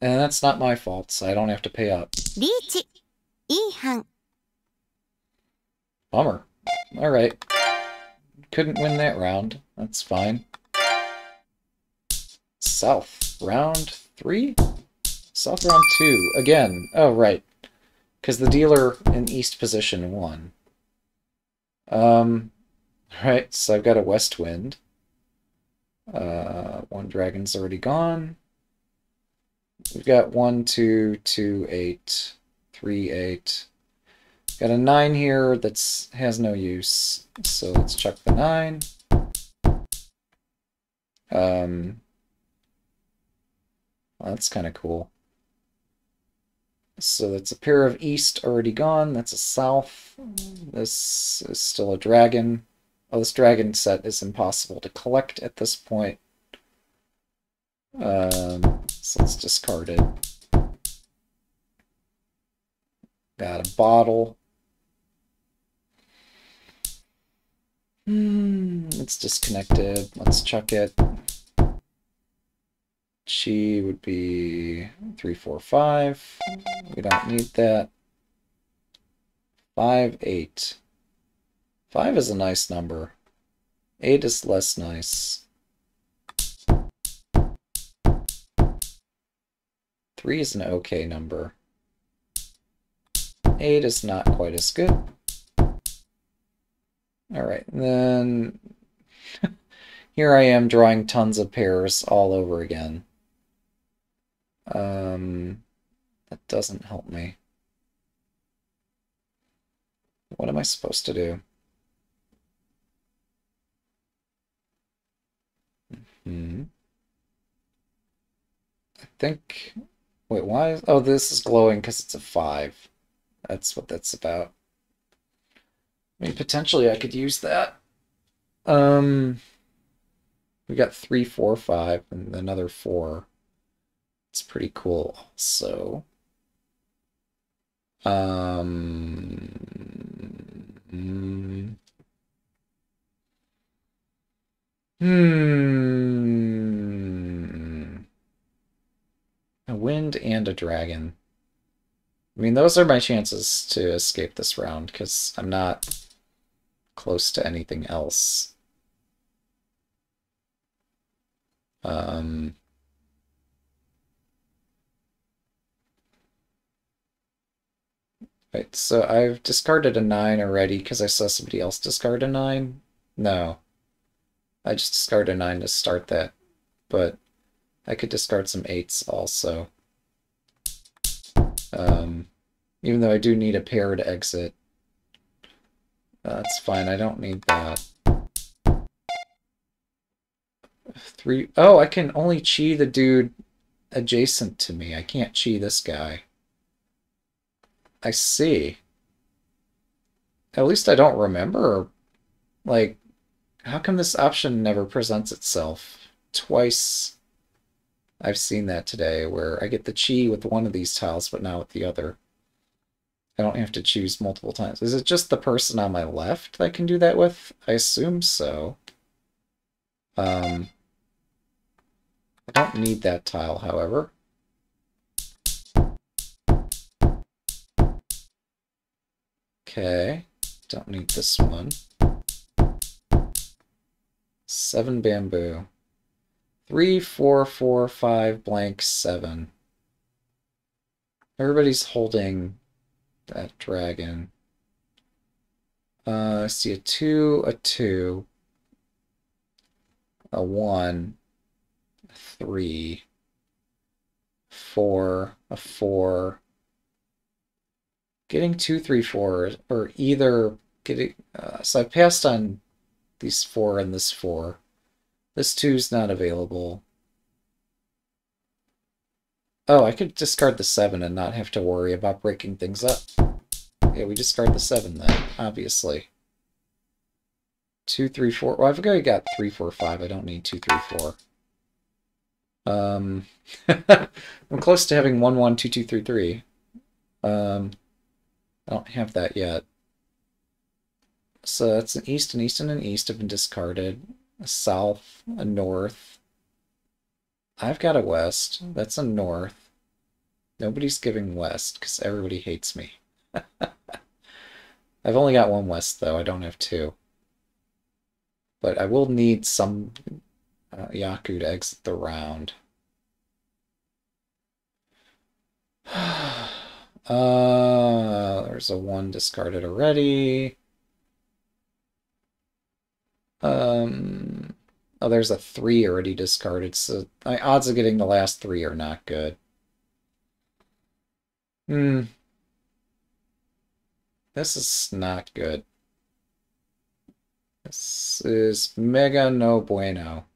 And that's not my fault, so I don't have to pay up. Riichi. Ihan. Bummer. Alright. Couldn't win that round. That's fine. South. Round three? South round two. Again. Oh, right. Because the dealer in east position won. Um... Alright, so I've got a west wind. Uh, one dragon's already gone. We've got one, two, two, eight, three, eight. Got a nine here that's has no use, so let's check the nine. Um, well, that's kind of cool. So that's a pair of east already gone. That's a south. This is still a dragon. Oh, this dragon set is impossible to collect at this point. Um, so let's discard it. Got a bottle. Hmm, it's disconnected. Let's check it. Chi would be three, four, five. We don't need that. Five, eight. Five is a nice number. Eight is less nice. Three is an okay number. Eight is not quite as good. Alright, then here I am drawing tons of pairs all over again. Um, that doesn't help me. What am I supposed to do? I think... Wait, why is... Oh, this is glowing because it's a five. That's what that's about. I mean, potentially I could use that. Um, we got three, four, five, and another four. It's pretty cool. So... Um... Mm, Hmm. A wind and a dragon. I mean, those are my chances to escape this round, because I'm not close to anything else. Um... Right, so I've discarded a nine already because I saw somebody else discard a nine. No. I just discarded a nine to start that. But I could discard some eights also. Um, even though I do need a pair to exit. Uh, that's fine, I don't need that. Three. Oh, I can only chi the dude adjacent to me. I can't chi this guy. I see. At least I don't remember. Like, how come this option never presents itself? Twice I've seen that today, where I get the chi with one of these tiles, but not with the other. I don't have to choose multiple times. Is it just the person on my left that I can do that with? I assume so. Um, I don't need that tile, however. Okay, don't need this one. Seven bamboo. Three, four, four, five, blank, seven. Everybody's holding that dragon. Uh, I see a two, a two, a one, a three, four, a four. Getting two, three, four, or either getting. Uh, so I passed on these four and this four. This two's not available. Oh, I could discard the seven and not have to worry about breaking things up. Yeah, we discard the seven then, obviously. Two, three, four. Well, I've already got three, four, five. I don't need two, three, four. Um, I'm close to having one, one, two, two, three, three. Um. I don't have that yet. So that's an east, an east, and an east have been discarded. A south, a north. I've got a west. That's a north. Nobody's giving west because everybody hates me. I've only got one west, though. I don't have two. But I will need some uh, Yaku to exit the round. Uh, there's a one discarded already. Um, oh, there's a three already discarded, so my odds of getting the last three are not good. Hmm. This is not good. This is mega no bueno.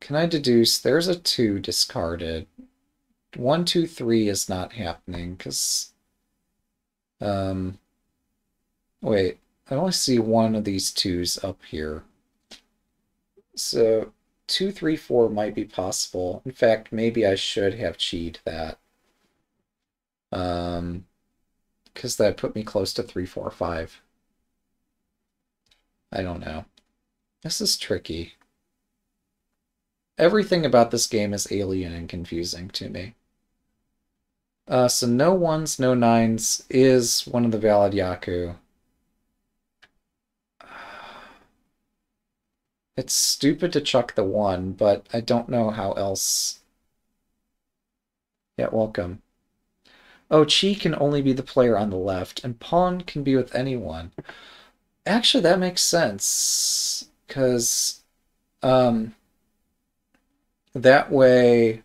Can I deduce there's a two discarded? One, two, three is not happening because, um, wait, I only see one of these twos up here. So two, three, four might be possible. In fact, maybe I should have cheated that. Um, because that put me close to three, four, five. I don't know. This is tricky. Everything about this game is alien and confusing to me. Uh, so no ones, no nines is one of the valid Yaku. It's stupid to chuck the one, but I don't know how else. Yeah, welcome. Oh, Chi can only be the player on the left, and Pon can be with anyone. Actually, that makes sense, because um, that way,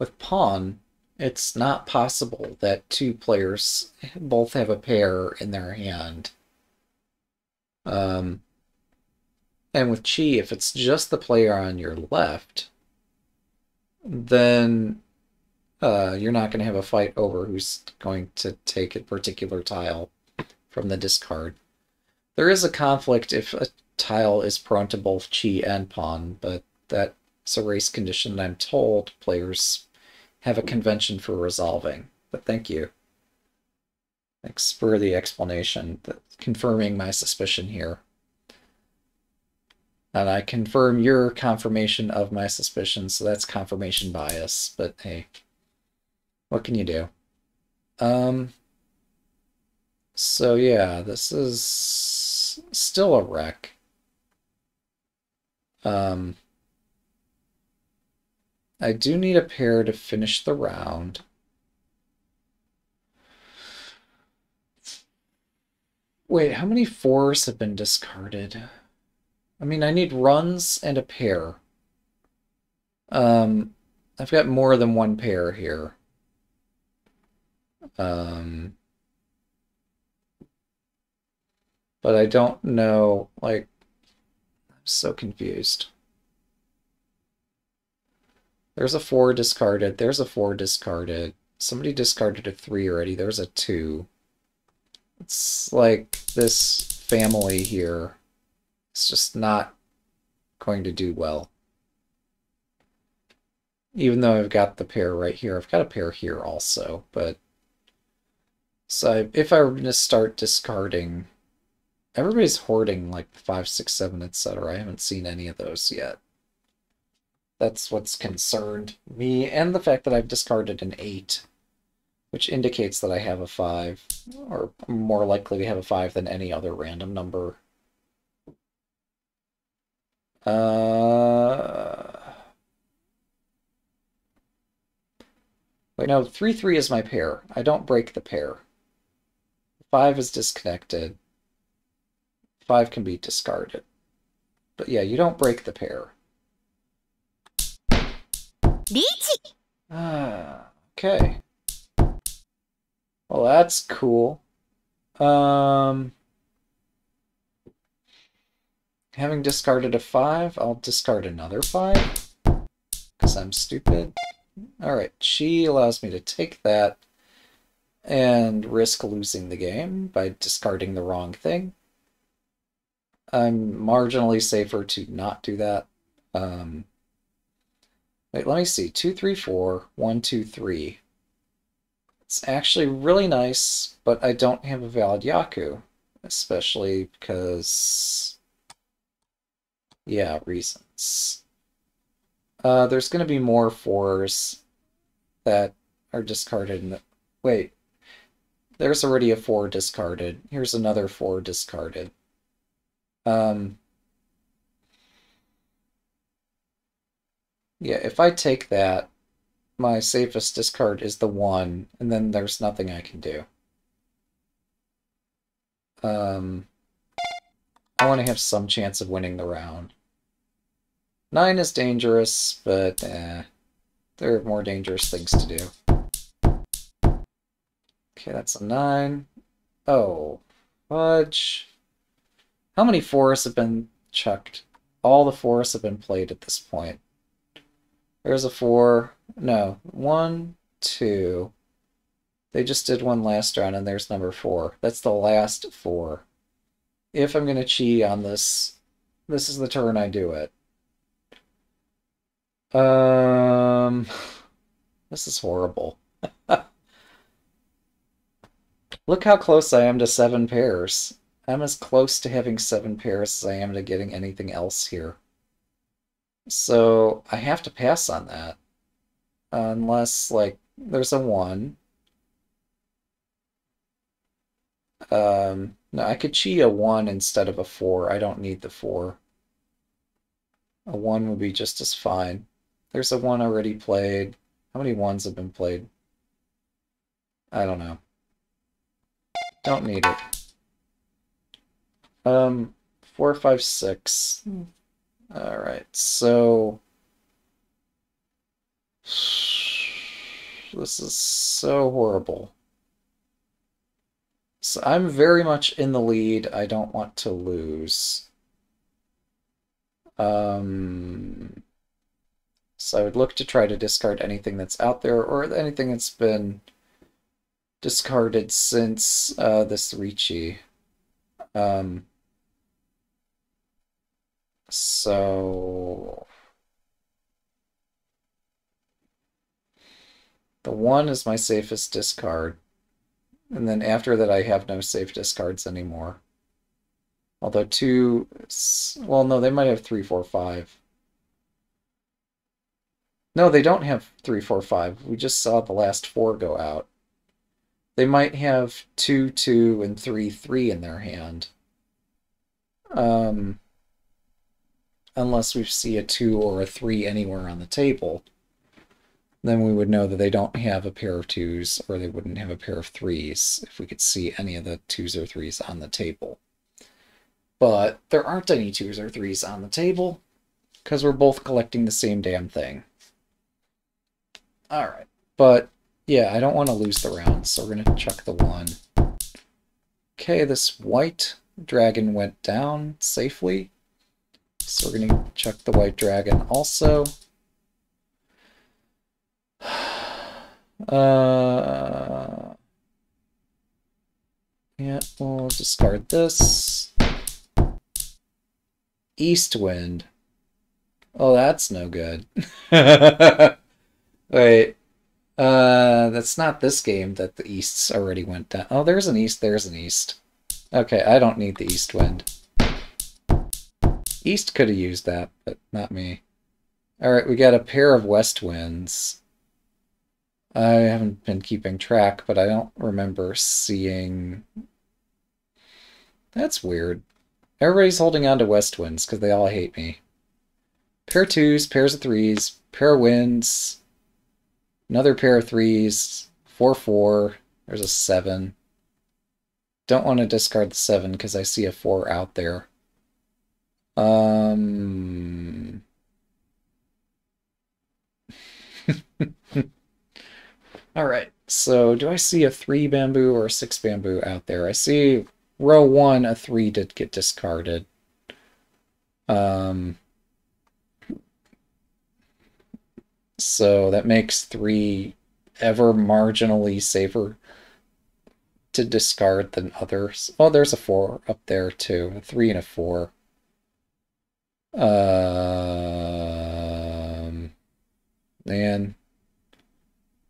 with Pon, it's not possible that two players both have a pair in their hand. Um, and with Chi, if it's just the player on your left, then uh, you're not going to have a fight over who's going to take a particular tile from the discard. There is a conflict if a tile is prone to both Chi and Pon, but that... it's a race condition, and I'm told players have a convention for resolving. But thank you. Thanks for the explanation, confirming my suspicion here. And I confirm your confirmation of my suspicion, so that's confirmation bias, but hey, what can you do? Um, so yeah, this is still a wreck. Um, I do need a pair to finish the round. Wait, how many fours have been discarded? I mean, I need runs and a pair. Um, I've got more than one pair here. Um, but I don't know, like, I'm so confused. There's a four discarded, there's a four discarded. Somebody discarded a three already, there's a two. It's like this family here. It's just not going to do well. Even though I've got the pair right here, I've got a pair here also, but... So if I were going to start discarding... Everybody's hoarding like five, six, seven, et cetera. I haven't seen any of those yet. That's what's concerned me, and the fact that I've discarded an eight, which indicates that I have a five, or more likely to have a five than any other random number. Uh, wait, no, three three is my pair. I don't break the pair. five is disconnected. five can be discarded. But yeah, you don't break the pair. Riichi! Ah, okay. Well, that's cool. Um... Having discarded a five, I'll discard another five, because I'm stupid. Alright, Chi allows me to take that and risk losing the game by discarding the wrong thing. I'm marginally safer to not do that. Um, wait, let me see. Two, three, four, one, two, three. It's actually really nice, but I don't have a valid Yaku, especially because... Yeah, reasons. Uh, there's going to be more fours that are discarded. In the... Wait, there's already a four discarded. Here's another four discarded. Um, yeah, if I take that, my safest discard is the one, and then there's nothing I can do. Um, I want to have some chance of winning the round. Nine is dangerous, but eh, there are more dangerous things to do. Okay, that's a nine. Oh, fudge. How many fours have been chucked? All the fours have been played at this point. There's a four. No, one, two. They just did one last round, and there's number four. That's the last four. If I'm going to Chi on this, this is the turn I do it. Um, this is horrible. Look how close I am to seven pairs. I'm as close to having seven pairs as I am to getting anything else here. So I have to pass on that. Unless, like, there's a one. Um... No, I could Chi a one instead of a four. I don't need the four. A one would be just as fine. There's a one already played. How many ones have been played? I don't know. Don't need it. Um, four, five, six. All right, so... This is so horrible. So I'm very much in the lead. I don't want to lose. Um, so I would look to try to discard anything that's out there or anything that's been discarded since uh, this Riichi. Um, so the one is my safest discard. And then after that, I have no safe discards anymore. Although two, well, no, they might have three, four, five. No, they don't have three, four, five. We just saw the last four go out. They might have two, two, and three, three in their hand. Um, unless we see a two or a three anywhere on the table, then we would know that they don't have a pair of twos, or they wouldn't have a pair of threes if we could see any of the twos or threes on the table. But there aren't any twos or threes on the table because we're both collecting the same damn thing. All right, but yeah, I don't want to lose the round, so we're going to chuck the one. Okay, this white dragon went down safely, so we're going to chuck the white dragon also. Uh, yeah, we'll discard this. East wind. Oh, that's no good. Wait, uh, that's not this game that the easts already went down. Oh, there's an east, there's an east. Okay, I don't need the east wind. East could have used that, but not me. All right, we got a pair of west winds. I haven't been keeping track, but I don't remember seeing... That's weird. Everybody's holding on to west winds because they all hate me. Pair of twos, pairs of threes, pair of winds, another pair of threes, four, four. There's a seven. Don't want to discard the seven because I see a four out there. Um. All right. So do I see a three bamboo or a six bamboo out there? I see row one, a three did get discarded. Um. So that makes three ever marginally safer to discard than others. Oh, there's a four up there too. A three and a four. Um, man.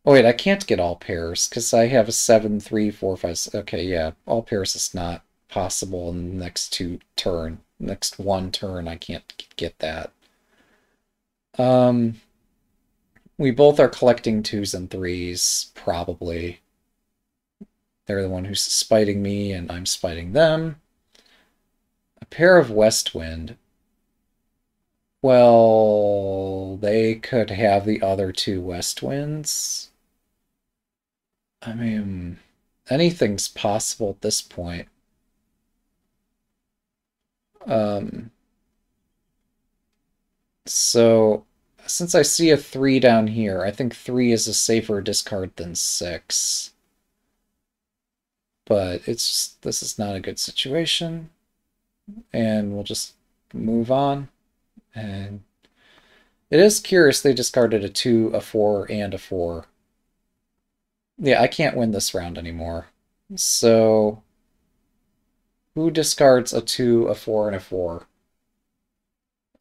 Oh wait, I can't get all pairs because I have a seven, three, four, five. Six. Okay, yeah, all pairs is not possible in the next two turn. Next one turn, I can't get that. Um. We both are collecting twos and threes, probably. They're the one who's spiting me, and I'm spiting them. A pair of west wind. Well, they could have the other two west winds. I mean, anything's possible at this point. Um, so... Since I see a three down here, I think three is a safer discard than six. But it's just, this is not a good situation. And we'll just move on. And it is curious they discarded a two, a four, and a four. Yeah, I can't win this round anymore. So who discards a two, a four, and a four?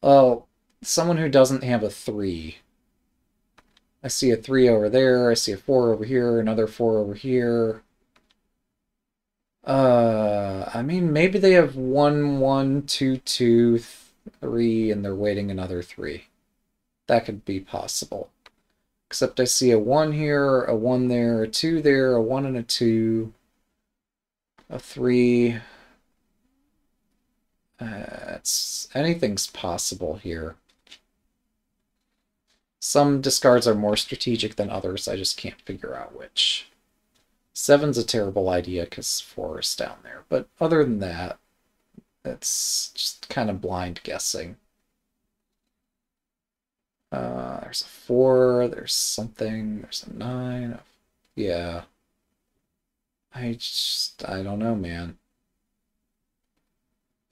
Oh, someone who doesn't have a three. I see a three over there, I see a four over here, another four over here. Uh, I mean, maybe they have one, one, two, two, three, and they're waiting another three. That could be possible. Except I see a one here, a one there, a two there, a one and a two, a three. Uh, it's, anything's possible here. Some discards are more strategic than others, I just can't figure out which. Seven's a terrible idea because four is down there, but other than that, it's just kind of blind guessing. Uh, there's a four, there's something, there's a nine, a, yeah. I just, I don't know, man.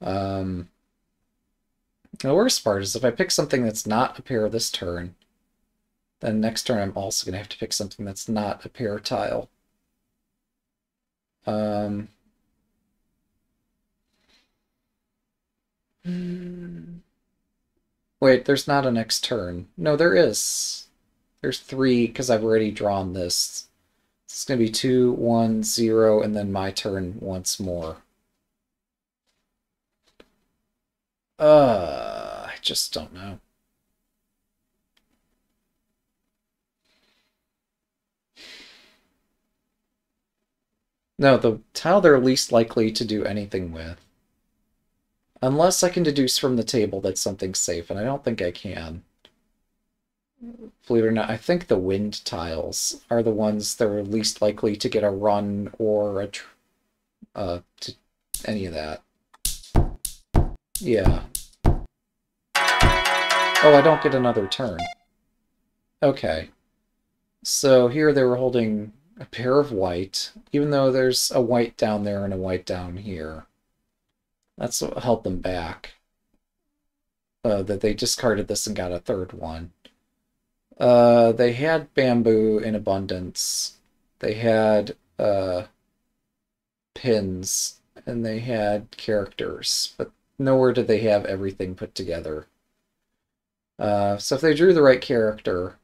Um, the worst part is if I pick something that's not a pair this turn, then next turn I'm also going to have to pick something that's not a pair tile. Um, wait, there's not a next turn. No, there is. There's three because I've already drawn this. It's going to be two, one, zero, and then my turn once more. Uh, I just don't know. No, the tile they're least likely to do anything with. Unless I can deduce from the table that something's safe, and I don't think I can. Believe it or not, I think the wind tiles are the ones that are least likely to get a run or a tr uh, to any of that. Yeah. Oh, I don't get another turn. Okay. So here they were holding a pair of white, even though there's a white down there and a white down here. That's what held them back. Uh, that they discarded this and got a third one. Uh, they had bamboo in abundance. They had uh, pins, and they had characters, but nowhere did they have everything put together. Uh, so if they drew the right character,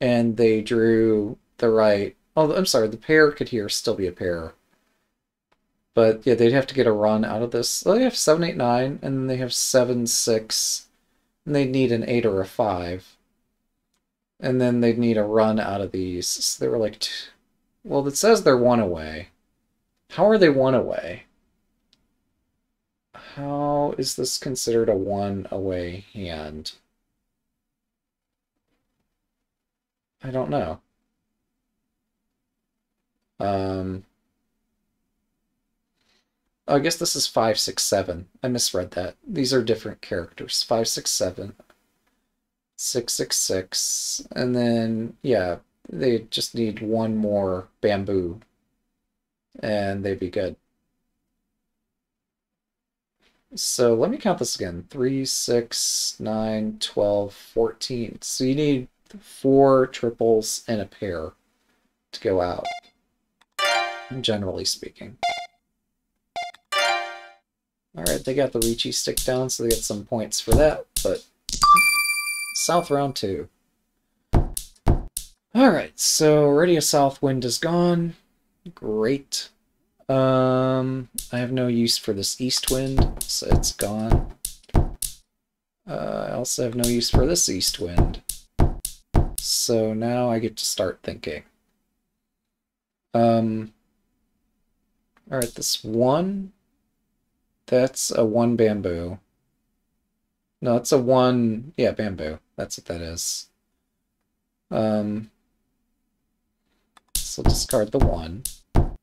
and they drew the right... Oh, I'm sorry, the pair could here still be a pair. But yeah, they'd have to get a run out of this. Well, they have seven, eight, nine, and then they have seven, six, and they'd need an eight or a five. And then they'd need a run out of these. So they were like, well, it says they're one away. How are they one away? How is this considered a one away hand? I don't know. Um, I guess this is five, six, seven. I misread that. These are different characters. Five, six, seven. Six, six, six, and then yeah, they just need one more bamboo, and they'd be good. So let me count this again: three, six, nine, twelve, fourteen. So you need four triples and a pair to go out, generally speaking. All right, they got the Riichi stick down, so they get some points for that, but. South round two. Alright, so Radius South Wind is gone. Great. Um, I have no use for this East Wind, so it's gone. Uh, I also have no use for this East Wind. So now I get to start thinking. Um, Alright, this one. That's a one bamboo. No, it's a one... Yeah, bamboo. That's what that is. Um, so discard the one. Well,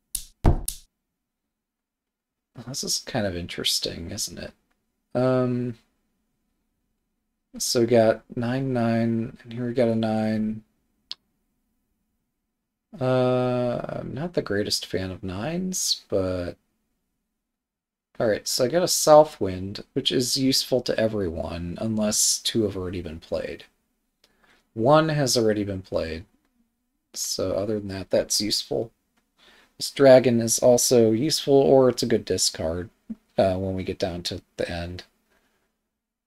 this is kind of interesting, isn't it? Um, so we got nine, nine, and here we got a nine. Uh, I'm not the greatest fan of nines, but... Alright, so I got a South Wind, which is useful to everyone, unless two have already been played. One has already been played, so other than that, that's useful. This Dragon is also useful, or it's a good discard uh, when we get down to the end.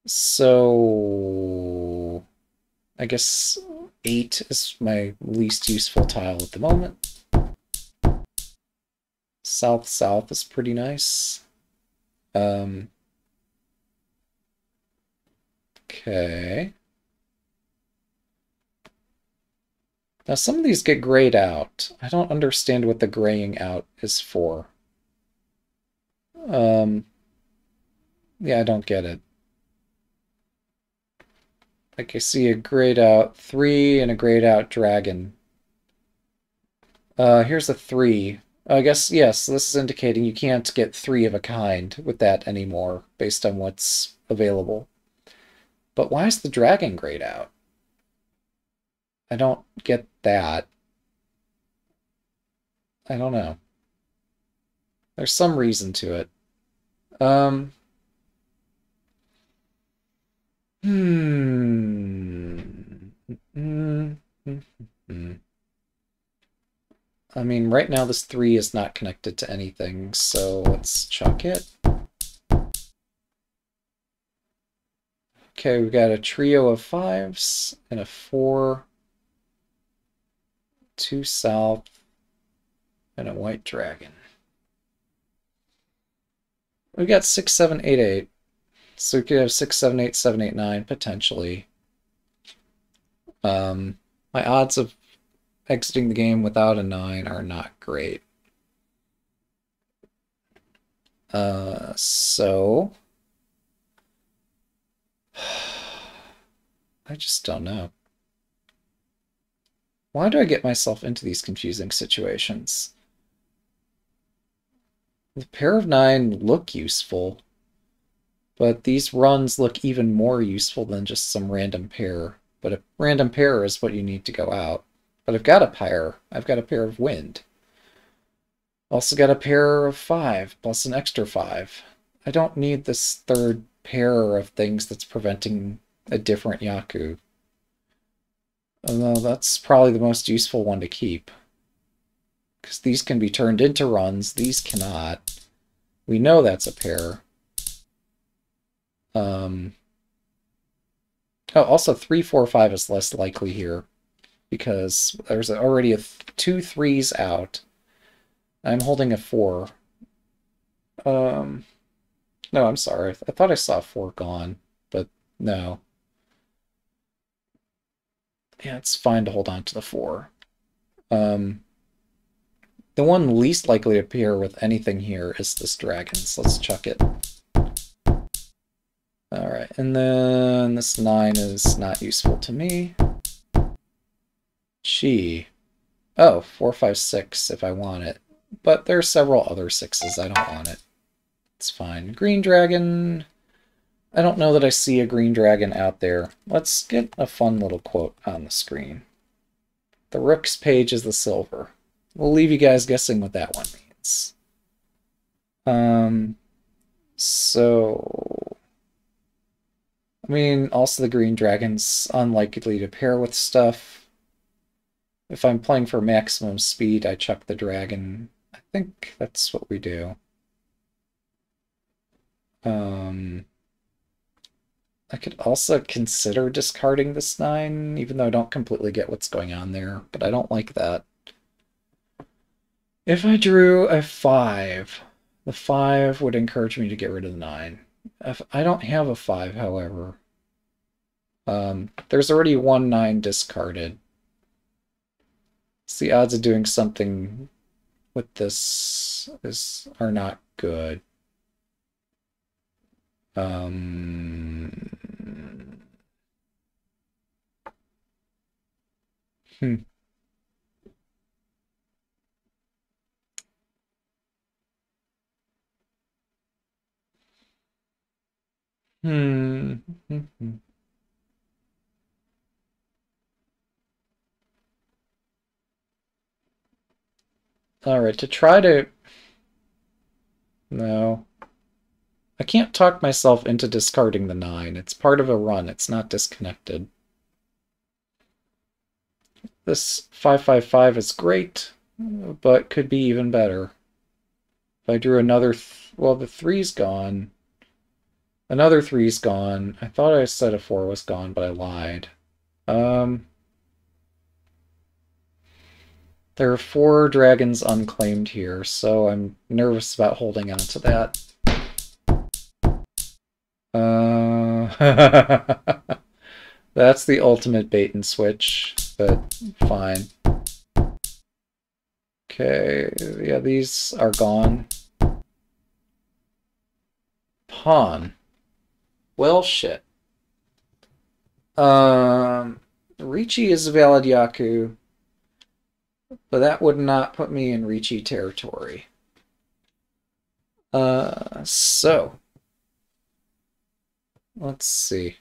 So... I guess eight is my least useful tile at the moment. South-South is pretty nice. Um, okay. Now some of these get grayed out. I don't understand what the graying out is for. Um, yeah, I don't get it. Like I see a grayed out three and a grayed out dragon. Uh, here's a three. I guess, yes, this is indicating you can't get three of a kind with that anymore, based on what's available. But why is the dragon grayed out? I don't get that. I don't know. There's some reason to it. Um. Hmm. Mm-hmm. I mean, right now this three is not connected to anything, so let's chuck it. Okay, we've got a trio of fives and a four, two south, and a white dragon. We've got six, seven, eight, eight. So we could have six, seven, eight, seven, eight, nine, potentially. Um, my odds of exiting the game without a nine are not great. Uh, so... I just don't know. Why do I get myself into these confusing situations? The pair of nine look useful, but these runs look even more useful than just some random pair. But a random pair is what you need to go out. But I've got a pair. I've got a pair of wind. Also got a pair of five, plus an extra five. I don't need this third pair of things that's preventing a different Yaku. Although that's probably the most useful one to keep. Because these can be turned into runs, these cannot. We know that's a pair. Um, oh, also three, four, five is less likely here. Because there's already a th two threes out. I'm holding a four. Um, no, I'm sorry. I thought I saw four gone, but no. Yeah, it's fine to hold on to the four. Um, the one least likely to appear with anything here is this dragon, so let's chuck it. Alright, and then this nine is not useful to me. Chi. Oh, four, five, six if I want it. But there are several other sixes, I don't want it. It's fine. Green dragon. I don't know that I see a green dragon out there. Let's get a fun little quote on the screen. The rook's page is the silver. We'll leave you guys guessing what that one means. Um, so... I mean, also the green dragon's unlikely to pair with stuff. If I'm playing for maximum speed, I chuck the dragon. I think that's what we do. Um... I could also consider discarding this nine, even though I don't completely get what's going on there, but I don't like that. If I drew a five, the five would encourage me to get rid of the nine. If I don't have a five, however. Um, there's already one nine discarded. So the odds of doing something with this is are not good. Um... Hmm. Hmm. Hmm. All right, to try to... No. I can't talk myself into discarding the nine. It's part of a run. It's not disconnected. This five five five is great, but could be even better. If I drew another... Th well, the three's gone. Another three's gone. I thought I said a four was gone, but I lied. Um, there are four dragons unclaimed here, so I'm nervous about holding on to that. Uh, that's the ultimate bait and switch, but fine. Okay, yeah, these are gone. Pon. Well, shit. Um, Riichi is a valid Yaku, but that would not put me in Riichi territory. Uh, so... Let's see.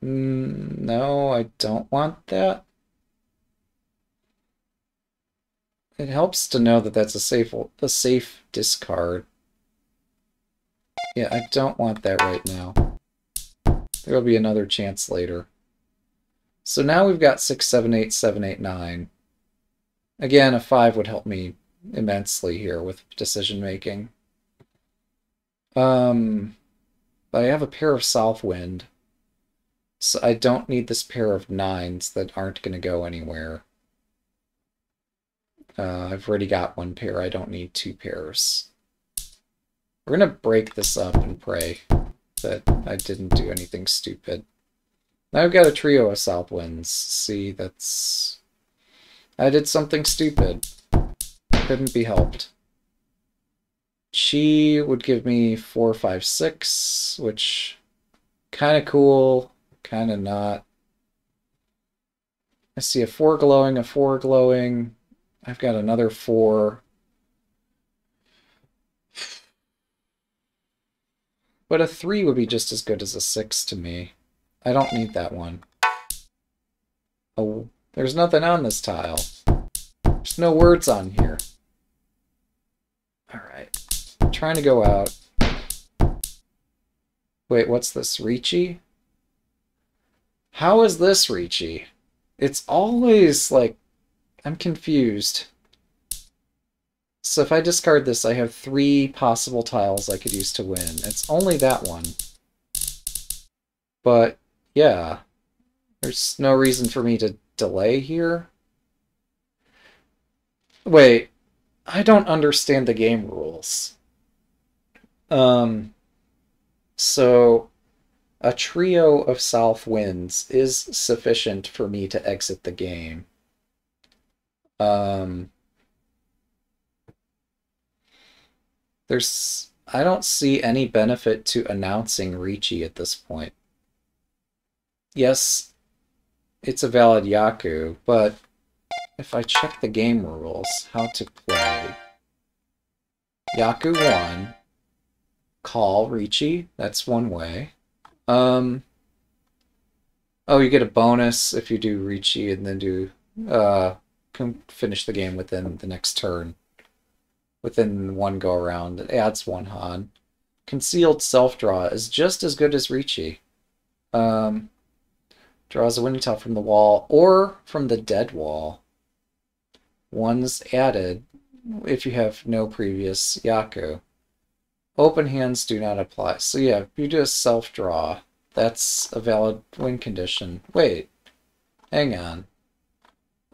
No, I don't want that. It helps to know that that's a safe, a safe discard. Yeah, I don't want that right now. There'll be another chance later. So now we've got six, seven, eight, seven, eight, nine. Again, a five would help me immensely here with decision-making. Um, but I have a pair of south wind, so I don't need this pair of nines that aren't going to go anywhere. Uh, I've already got one pair. I don't need two pairs. We're going to break this up and pray that I didn't do anything stupid. Now I've got a trio of South Winds. See, that's... I did something stupid. Couldn't be helped. Chi would give me four, five, six, which kind of cool, kind of not. I see a four glowing, a four glowing. I've got another four. But a three would be just as good as a six to me. I don't need that one. Oh, there's nothing on this tile. There's no words on here. All right. I'm trying to go out. Wait, what's this? Riichi? How is this Riichi? It's always like... I'm confused. So if I discard this, I have three possible tiles I could use to win. It's only that one. But, yeah. There's no reason for me to delay here. Wait. I don't understand the game rules. Um, so, a trio of south winds is sufficient for me to exit the game. Um, there's... I don't see any benefit to announcing Riichi at this point. Yes, it's a valid Yaku, but if I check the game rules, how to play... Yaku one, call Riichi, that's one way. Um, oh, you get a bonus if you do Riichi and then do... Uh, can finish the game within the next turn. Within one go-around, it adds one Han. Concealed self-draw is just as good as Riichi. Um, draws a winning tile from the wall or from the dead wall. One's added if you have no previous Yaku. Open hands do not apply. So yeah, if you do a self-draw, that's a valid win condition. Wait, hang on.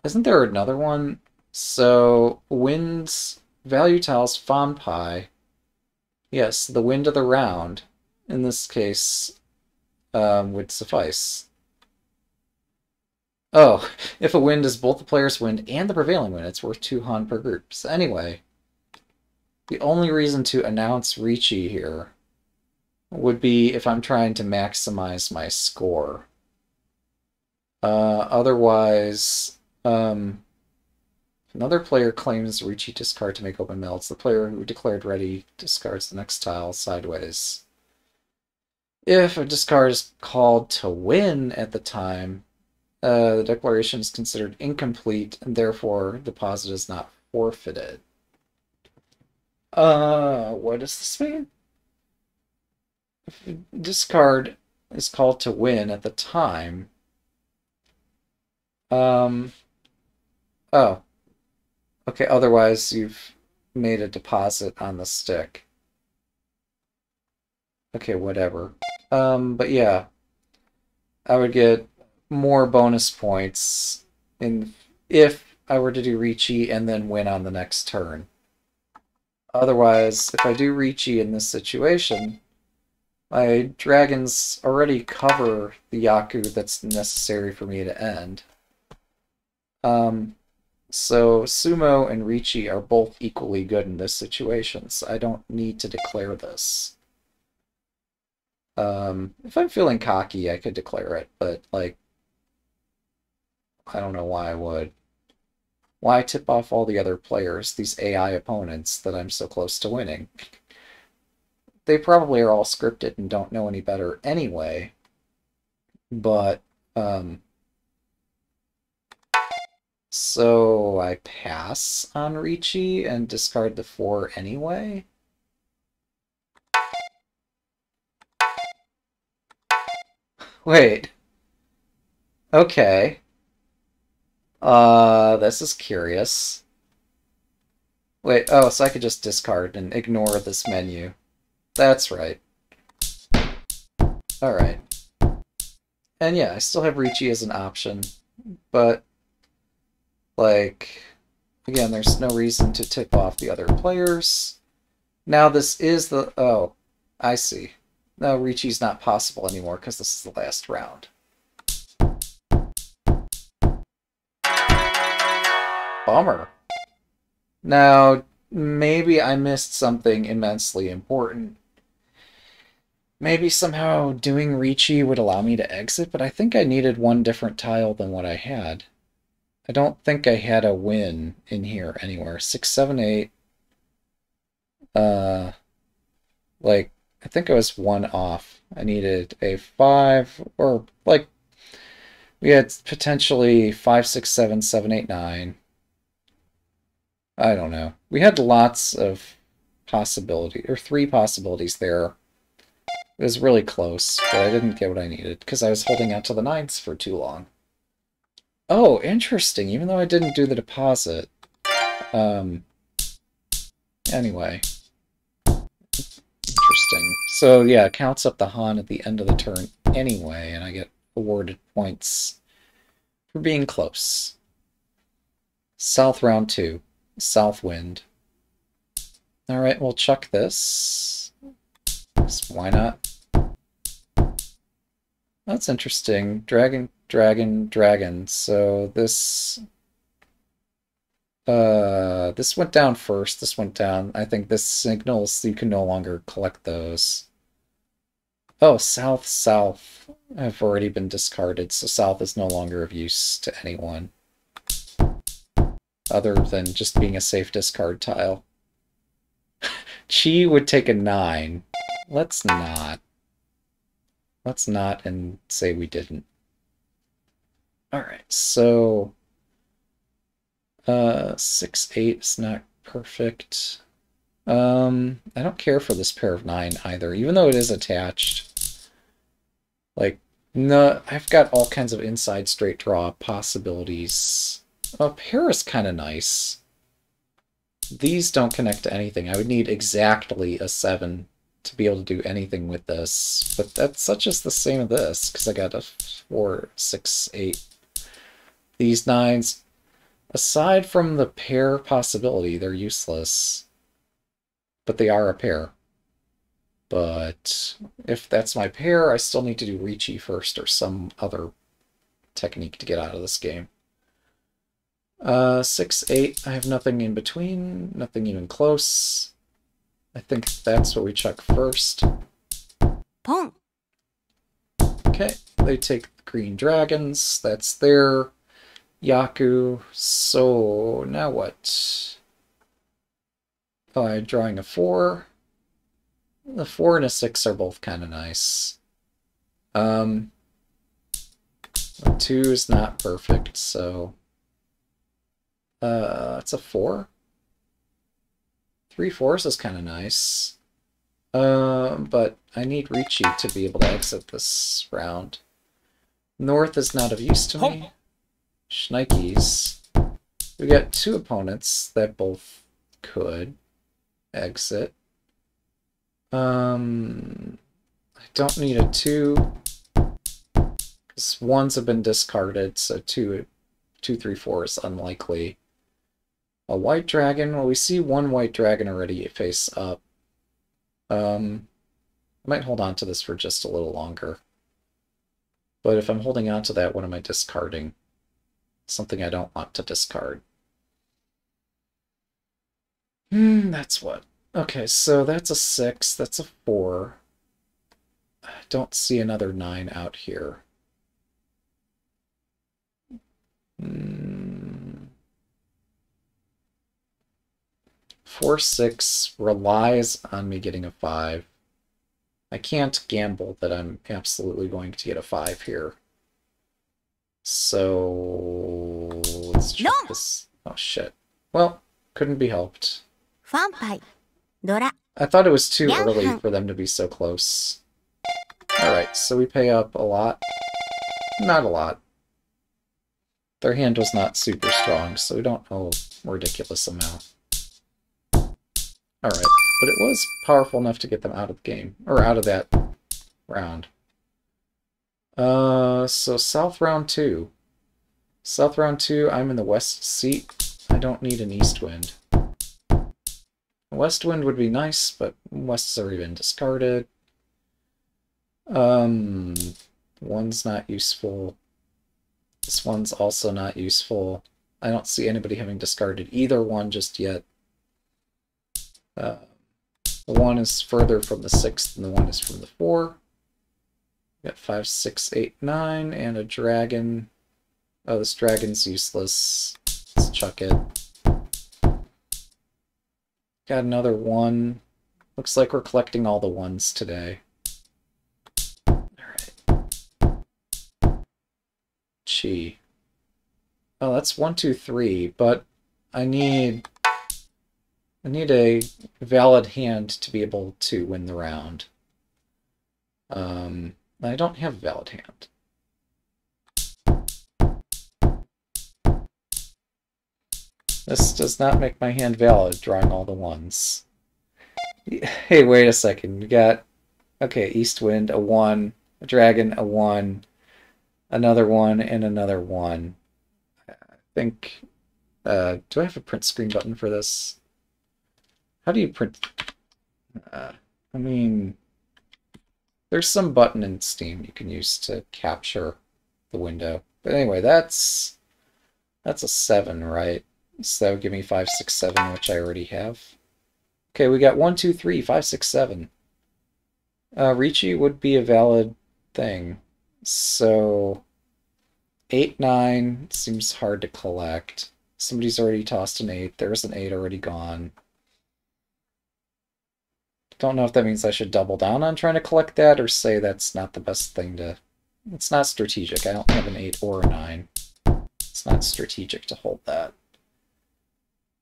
Isn't there another one? So, wins, value tiles, Kanpai. Yes, the wind of the round, in this case, um, would suffice. Oh, if a wind is both the player's wind and the prevailing wind, it's worth two Han per group. So anyway, the only reason to announce Riichi here would be if I'm trying to maximize my score. Uh, otherwise, um, if another player claims Riichi discard to make open melts, the player who declared ready discards the next tile sideways. If a discard is called to win at the time, Uh, the declaration is considered incomplete, and therefore the deposit is not forfeited. Uh, what does this mean? If discard is called to win at the time. Um, oh. Okay, otherwise you've made a deposit on the stick. Okay, whatever. Um, but yeah. I would get more bonus points in if I were to do Riichi and then win on the next turn. Otherwise, if I do Riichi in this situation, my dragons already cover the Yaku that's necessary for me to end. Um, so Sumo and Riichi are both equally good in this situation, so I don't need to declare this. Um, if I'm feeling cocky, I could declare it, but like, I don't know why I would. Why tip off all the other players, these A I opponents, that I'm so close to winning? They probably are all scripted and don't know any better anyway. But, um... so I pass on Riichi and discard the four anyway? Wait. Okay. Uh, this is curious. Wait, oh, so I could just discard and ignore this menu. That's right. Alright. And yeah, I still have Riichi as an option, but, like, Again, there's no reason to tip off the other players. Now this is the... Oh, I see. No, Riichi's not possible anymore because this is the last round. Bummer. Now, maybe I missed something immensely important. Maybe somehow doing Riichi would allow me to exit, but I think I needed one different tile than what I had. I don't think I had a win in here anywhere. Six, seven, eight. Uh, like, I think I was one off. I needed a five, or like, we had potentially five, six, seven, seven, eight, nine. I don't know. We had lots of possibility, or three possibilities there. It was really close, but I didn't get what I needed because I was holding out to the nines for too long. Oh, interesting. Even though I didn't do the deposit. Um, anyway. Interesting. So yeah, it counts up the Han at the end of the turn anyway, and I get awarded points for being close. South round two. South wind. Alright, we'll chuck this. So why not? That's interesting. Dragon, dragon, dragon. So this... Uh, this went down first. This went down. I think this signals you can no longer collect those. Oh, south, south. I've already been discarded, so south is no longer of use to anyone. Other than just being a safe discard tile. Chi would take a nine. Let's not. Let's not and say we didn't. Alright, so... Uh, six, eight is not perfect. Um, I don't care for this pair of nine either, even though it is attached. Like, no, I've got all kinds of inside straight draw possibilities. A pair is kind of nice. These don't connect to anything. I would need exactly a seven to be able to do anything with this, but that's such as the same as this, because I got a four, six, eight. These nines, aside from the pair possibility, they're useless, but they are a pair. But if that's my pair, I still need to do Riichi first or some other technique to get out of this game. Uh, six, eight, I have nothing in between, nothing even close. I think that's what we check first. Pon. Okay, they take the green dragons, that's their Yaku, so now what? Oh, I'm drawing a four. The four and a six are both kind of nice. Um, two is not perfect, so... Uh, it's a four. Three fours is kind of nice. Uh, but I need Riichi to be able to exit this round. North is not of use to me. Shnikes. We got two opponents that both could exit. Um, I don't need a two. Because ones have been discarded, so two, two, three, four is unlikely. A white dragon. Well, we see one white dragon already face up. Um, I might hold on to this for just a little longer. But if I'm holding on to that, what am I discarding? Something I don't want to discard. Hmm, that's what. Okay, so that's a six. That's a four. I don't see another nine out here. Hmm. four six relies on me getting a five. I can't gamble that I'm absolutely going to get a five here. So let's check no. this. Oh shit. Well, couldn't be helped. Kanpai, Dora. I thought it was too yeah. early for them to be so close. Alright, so we pay up a lot. Not a lot. Their hand was not super strong, so we don't owe a ridiculous amount. Alright, but it was powerful enough to get them out of the game, or out of that round. Uh, so south round two. South round two, I'm in the west seat. I don't need an east wind. A west wind would be nice, but wests are even discarded. Um, one's not useful. This one's also not useful. I don't see anybody having discarded either one just yet. Uh, the one is further from the sixth, and the one is from the four. We got five, six, eight, nine, and a dragon. Oh, this dragon's useless. Let's chuck it. Got another one. Looks like we're collecting all the ones today. Chi. Oh, that's one, two, three, but I need I need a valid hand to be able to win the round. Um, I don't have a valid hand. This does not make my hand valid, drawing all the ones. Hey, wait a second. We got, okay, east wind, a one, a dragon, a one, another one, and another one. I think, uh, do I have a print screen button for this? How do you print? Uh, I mean, there's some button in Steam you can use to capture the window. But anyway, that's, that's a seven, right? So that would give me five, six, seven, which I already have. Okay, we got one, two, three, five, six, seven. Uh, Riichi would be a valid thing. So eight, nine seems hard to collect. Somebody's already tossed an eight. There's an eight already gone. Don't know if that means I should double down on trying to collect that or say that's not the best thing to... It's not strategic. I don't have an eight or a nine. It's not strategic to hold that.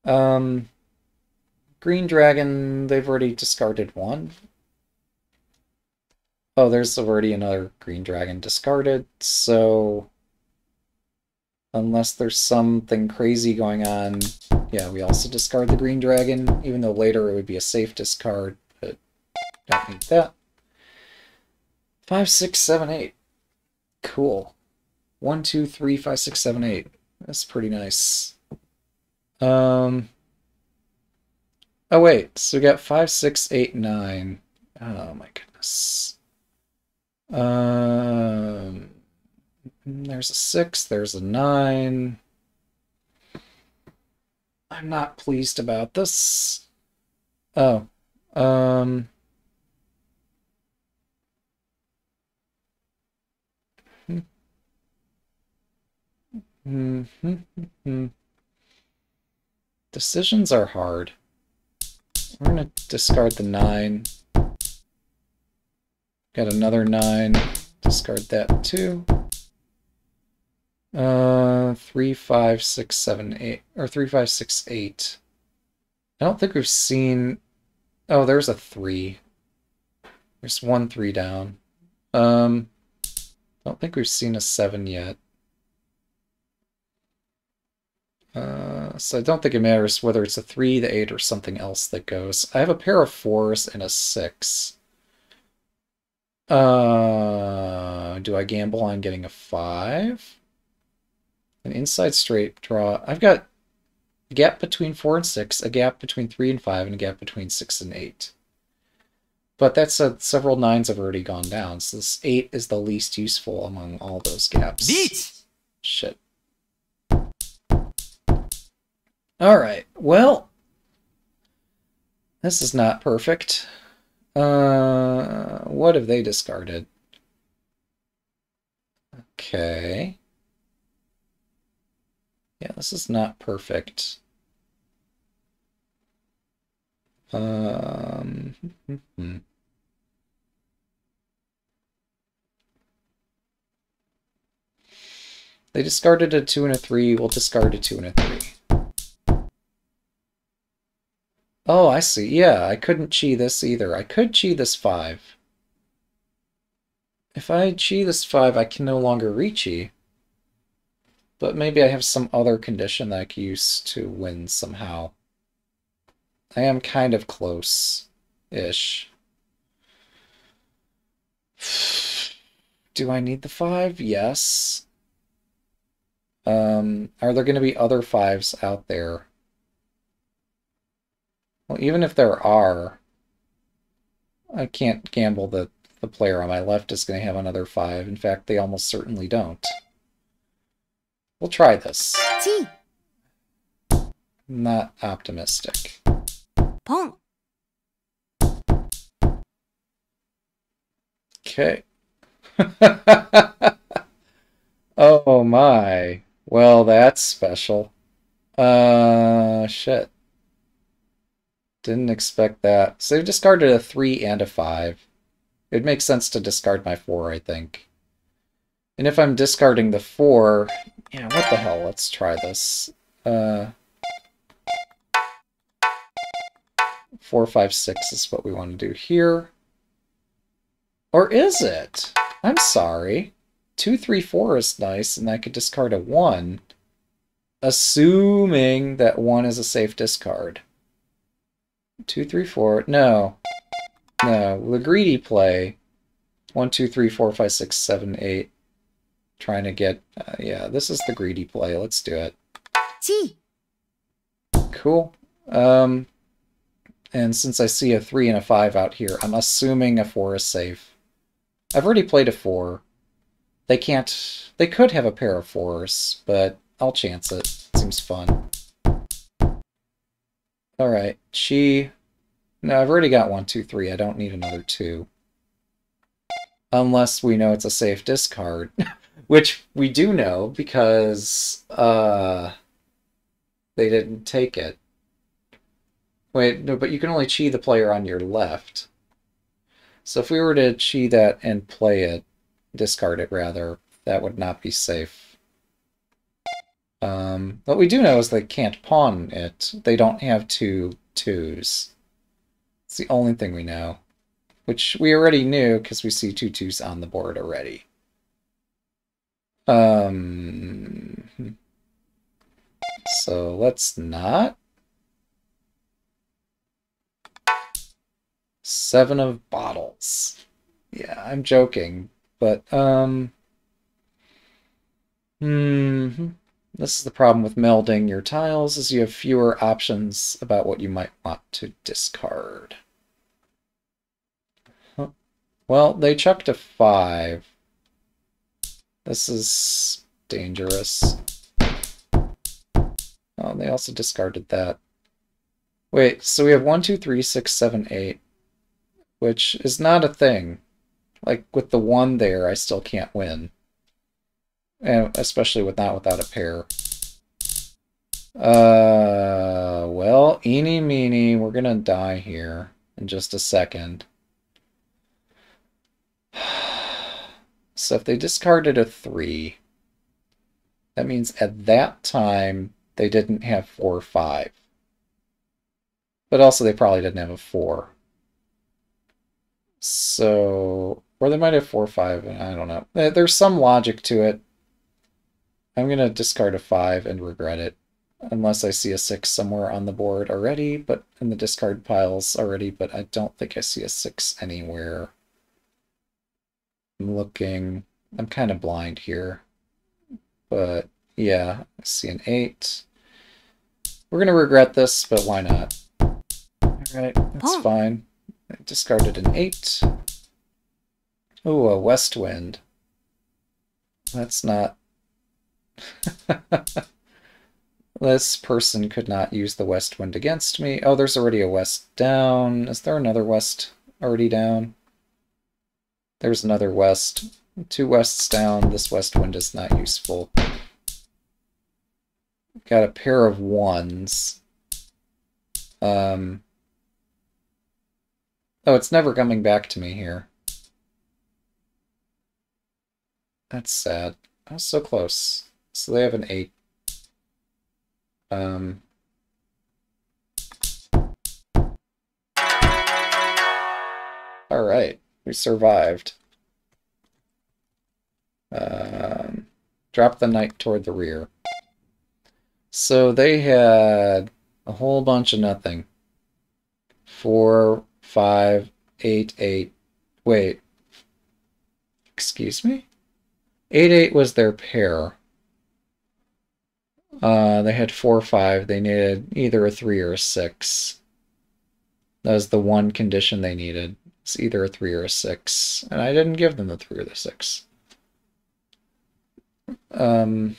Um, green dragon, they've already discarded one. Oh, there's already another green dragon discarded, so unless there's something crazy going on, yeah, we also discard the green dragon, even though later it would be a safe discard, but don't need that. Five, six, seven, eight. Cool. One, two, three, five, six, seven, eight. That's pretty nice. Um, oh wait, so we got five, six, eight, nine. Oh my goodness. Um, there's a six, there's a nine. I'm not pleased about this. Oh, um, hmm, hmm, hmm, hmm. Decisions are hard. We're gonna discard the nine. Got another nine. Discard that too. Uh, three, five, six, seven, eight, or three, five, six, eight. I don't think we've seen. Oh, there's a three. There's one three down. Um, I don't think we've seen a seven yet. Uh, so I don't think it matters whether it's a three, the eight, or something else that goes. I have a pair of fours and a six. Uh, do I gamble on getting a five? An inside straight draw. I've got a gap between four and six, a gap between three and five, and a gap between six and eight. But that's a, several nines have already gone down, so this eight is the least useful among all those gaps. Yeet! Shit. Alright, well, this is not perfect. Uh, what have they discarded? Okay. Yeah, this is not perfect. Um, they discarded a two and a three, we'll discard a two and a three. Oh, I see. Yeah, I couldn't chi this either. I could chi this five. If I chi this five, I can no longer re-chi. But maybe I have some other condition that I can use to win somehow. I am kind of close-ish. Do I need the five? Yes. Um, are there going to be other fives out there? Well, even if there are, I can't gamble that the player on my left is going to have another five. In fact, they almost certainly don't. We'll try this. Chi. Not optimistic. Pon. Okay. Oh my. Well, that's special. Uh, shit. Didn't expect that. So they've discarded a three and a five. It makes sense to discard my four, I think. And if I'm discarding the four... Yeah, what the hell? Let's try this. Uh, four, five, six is what we want to do here. Or is it? I'm sorry. Two, three, four is nice, and I could discard a one. Assuming that one is a safe discard. Two, three, four. No. No. The greedy play. One, two, three, four, five, six, seven, eight. Trying to get... Uh, yeah, this is the greedy play. Let's do it. Chi. Cool. Um, and since I see a three and a five out here, I'm assuming a four is safe. I've already played a four. They can't... They could have a pair of fours, but I'll chance it. It seems fun. Alright, Chi. No, I've already got one, two, three. I don't need another two. Unless we know it's a safe discard. Which we do know because uh, they didn't take it. Wait, no, but you can only Chi the player on your left. So if we were to Chi that and play it, discard it rather, that would not be safe. Um, what we do know is they can't pawn it. They don't have two twos. It's the only thing we know. Which we already knew because we see two twos on the board already. Um, so let's not. Seven of bottles. Yeah, I'm joking. But, um... hmm... This is the problem with melding your tiles, is you have fewer options about what you might want to discard. Huh. Well, they chucked a five. This is dangerous. Oh, they also discarded that. Wait, so we have one, two, three, six, seven, eight, which is not a thing. Like, with the one there, I still can't win. And especially with not without a pair. Uh, well, eeny meeny, we're gonna die here in just a second. So if they discarded a three, that means at that time they didn't have four or five. But also they probably didn't have a four. So, or they might have four or five, I don't know. There's some logic to it. I'm going to discard a five and regret it, unless I see a six somewhere on the board already, but in the discard piles already, but I don't think I see a six anywhere. I'm looking, I'm kind of blind here, but yeah, I see an eight. We're going to regret this, but why not? Alright, that's oh. fine. I discarded an eight. Ooh, a west wind. That's not... This person could not use the west wind against me. Oh, there's already a west down. Is there another west already down? There's another west. Two wests down. This west wind is not useful. Got a pair of ones. Um. Oh, it's never coming back to me here. That's sad. I was so close. So they have an eight. Um, all right, we survived. Um, drop the knight toward the rear. So they had a whole bunch of nothing. Four, five, eight, eight. Wait. Excuse me? Eight, eight was their pair. Uh, they had four or five. They needed either a three or a six. That was the one condition they needed. It's either a three or a six, and I didn't give them the three or the six. Um,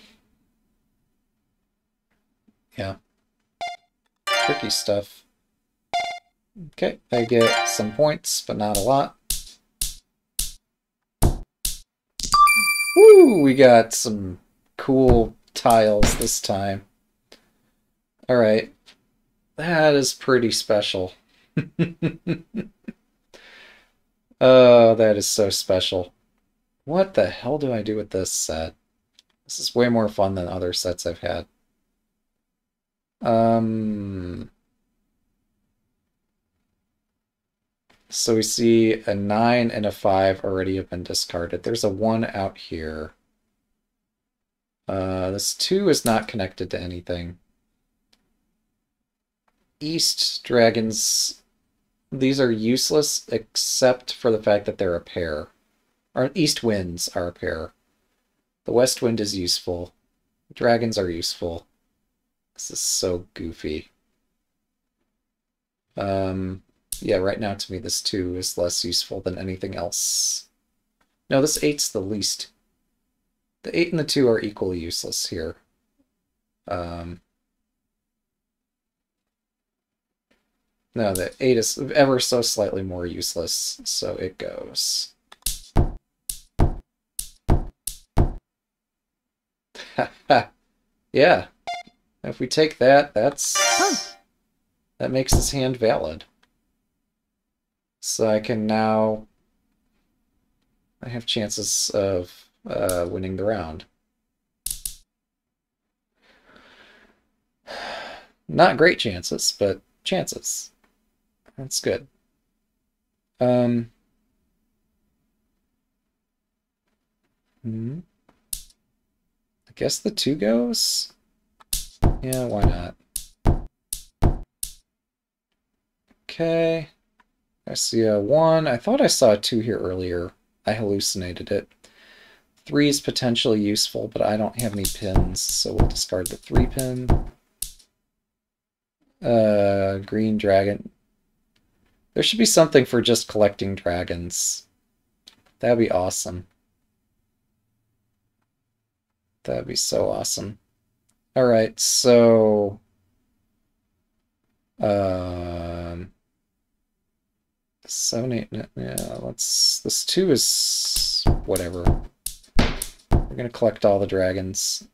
yeah. Tricky stuff. Okay, I get some points, but not a lot. Woo! We got some cool tiles this time. Alright. That is pretty special. Oh, that is so special. What the hell do I do with this set? This is way more fun than other sets I've had. Um, so we see a nine and a five already have been discarded. There's a one out here. Uh, this two is not connected to anything. East dragons, these are useless except for the fact that they're a pair. Or east winds are a pair. The west wind is useful. Dragons are useful. This is so goofy. Um, yeah, right now to me this two is less useful than anything else. No, this eight's the least. The eight and the two are equally useless here. Um, no, the eight is ever so slightly more useless, so it goes. Yeah. If we take that, that's huh. that makes this hand valid. So I can now I have chances of uh, winning the round. Not great chances, but chances. That's good. Um. Hmm. I guess the two goes? Yeah, why not? Okay. I see a one. I thought I saw a two here earlier. I hallucinated it. Three is potentially useful, but I don't have any pins, so we'll discard the three pin. Uh, green dragon. There should be something for just collecting dragons. That'd be awesome. That'd be so awesome. All right, so um, seven, eight, nine, yeah. Let's. This two is whatever. We're gonna collect all the dragons.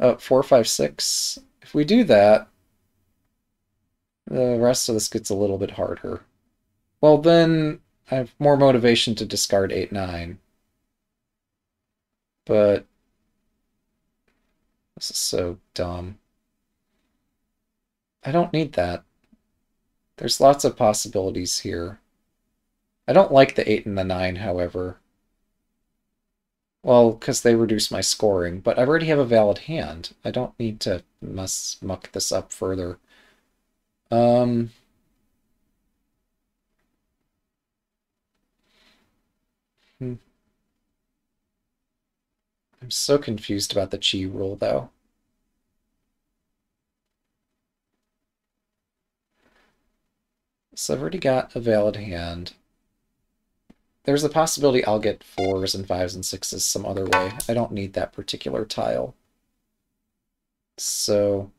Oh, four, five, six. If we do that, the rest of this gets a little bit harder. Well, then I have more motivation to discard eight, nine. But. This is so dumb. I don't need that. There's lots of possibilities here. I don't like the eight and the nine, however. Well, because they reduce my scoring, but I already have a valid hand. I don't need to mess muck this up further. Um... Hmm. I'm so confused about the Chi rule, though. So I've already got a valid hand. There's a possibility I'll get fours and fives and sixes some other way. I don't need that particular tile. So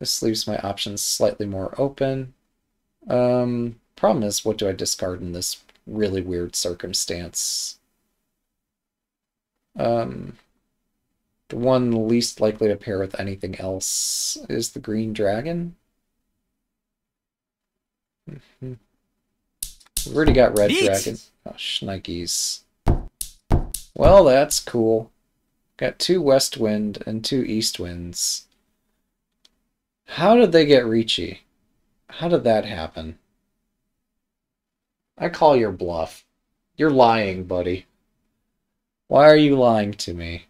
this leaves my options slightly more open. Um, problem is, what do I discard in this really weird circumstance? Um, the one least likely to pair with anything else is the green dragon. Mm-hmm. We've already got red Beechi. Dragon. Oh, shnikes. Well, that's cool. Got two west wind and two east winds. How did they get Riichi? How did that happen? I call your bluff. You're lying, buddy. Why are you lying to me?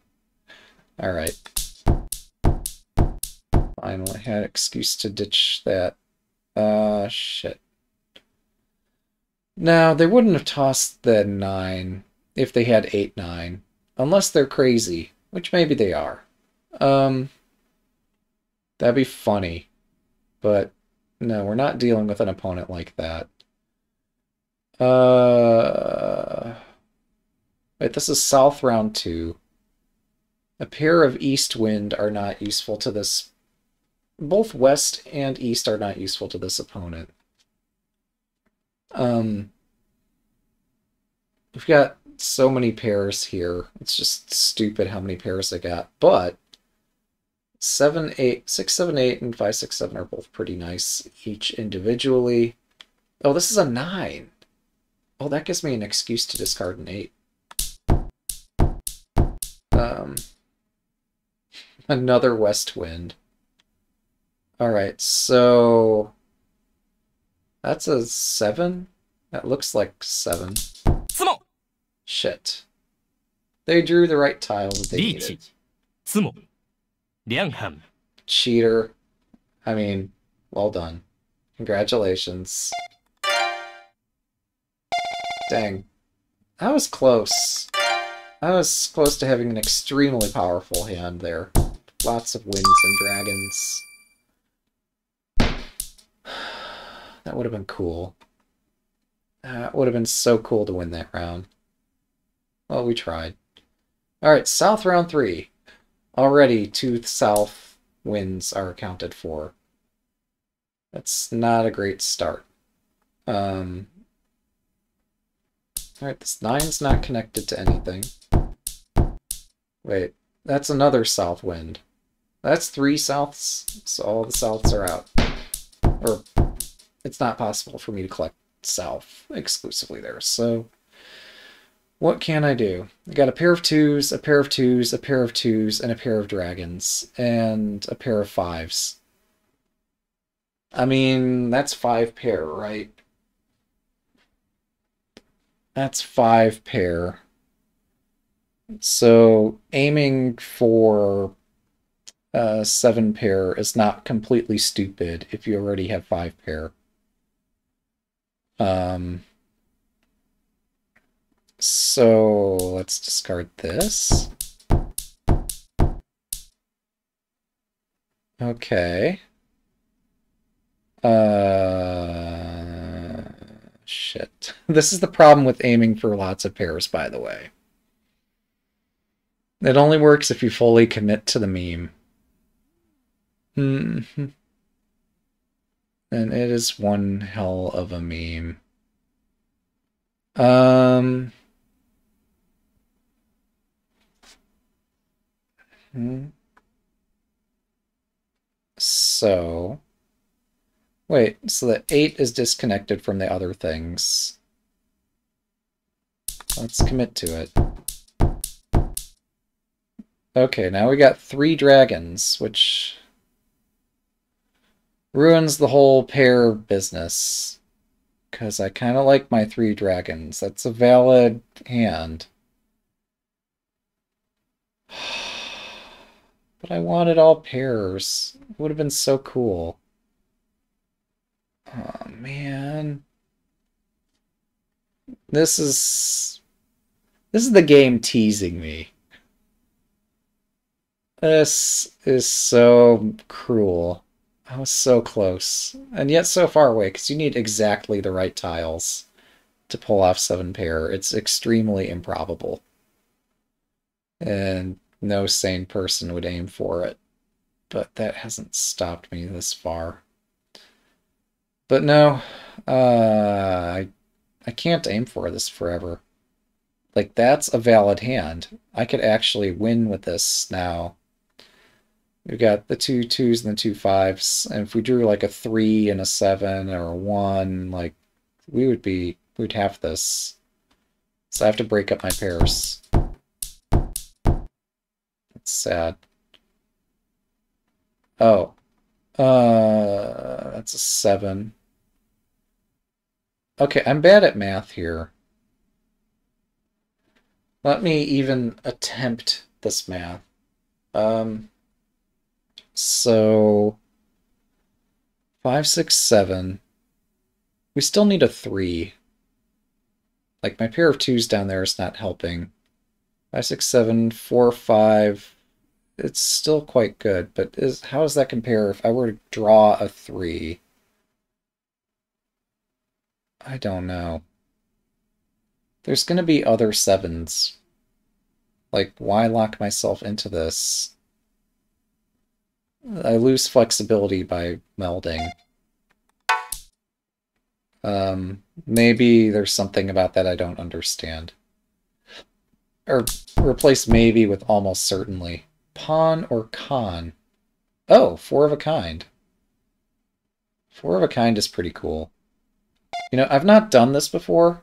Alright. Finally had an excuse to ditch that. Uh, shit. Now, they wouldn't have tossed the nine if they had eight nine. Unless they're crazy, which maybe they are. Um, that'd be funny. But No, we're not dealing with an opponent like that. Uh, wait, this is south round two. A pair of east wind are not useful to this. Both west and east are not useful to this opponent. Um, we've got so many pairs here. It's just stupid how many pairs I got. But seven, eight, six, seven, eight, and five, six, seven are both pretty nice each individually. Oh, this is a nine. Oh, that gives me an excuse to discard an eight. Um, another west wind. All right, so that's a seven. That looks like seven. Shit. They drew the right tile that they needed. Cheater. I mean, well done. Congratulations. Dang. That was close. I was close to having an extremely powerful hand there. Lots of winds and dragons. That would have been cool. That would have been so cool to win that round. Well, we tried. Alright, south round three. Already two south winds are accounted for. That's not a great start. Um, Alright, this nine's not connected to anything. Wait, that's another south wind. That's three souths, so all the souths are out. Or, it's not possible for me to collect south exclusively there, so what can I do? I got a pair of twos, a pair of twos, a pair of twos, and a pair of dragons, and a pair of fives. I mean, that's five pair, right? That's five pair. So aiming for uh, seven pair is not completely stupid if you already have five pair. Um, so let's discard this. Okay. Uh, shit. This is the problem with aiming for lots of pairs, by the way. It only works if you fully commit to the meme. Mm-hmm. And it is one hell of a meme. Um. So. Wait, so the eight is disconnected from the other things. Let's commit to it. Okay, now we got three dragons, which ruins the whole pair business. Because I kind of like my three dragons. That's a valid hand. But I wanted all pairs. It would have been so cool. Oh, man. This is... This is the game teasing me. This is so cruel. I was so close, and yet so far away, because you need exactly the right tiles to pull off seven pair. It's extremely improbable, and no sane person would aim for it, but that hasn't stopped me this far. But no, uh, I, I can't aim for this forever. Like, that's a valid hand. I could actually win with this now. We've got the two twos and the two fives, and if we drew like a three and a seven or a one, like we would be, we'd have this. So I have to break up my pairs. It's sad. Oh, uh, that's a seven. Okay, I'm bad at math here. Let me even attempt this math. Um. So, five, six, seven. We still need a three. Like, my pair of twos down there is not helping. Five, six, seven, four, five. It's still quite good, but is, how does that compare if I were to draw a three? I don't know. There's going to be other sevens. Like, why lock myself into this? I lose flexibility by melding. Um, maybe there's something about that I don't understand. Or replace maybe with almost certainly. Pon or con? Oh, four of a kind. Four of a kind is pretty cool. You know, I've not done this before,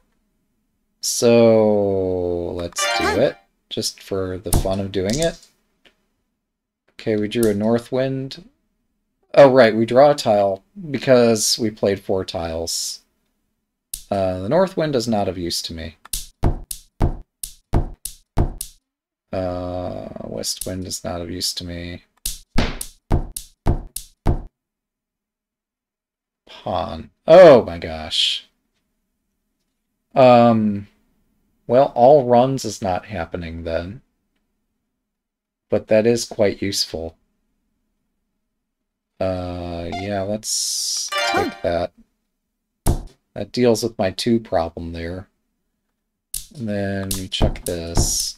so let's do it, just for the fun of doing it. Okay, we drew a north wind. Oh, right, we draw a tile because we played four tiles. Uh, the north wind is not of use to me. Uh, west wind is not of use to me. Pon. Oh my gosh. Um, well, all runs is not happening then. But that is quite useful. Uh, yeah, let's take that. That deals with my two problem there. And then we check this.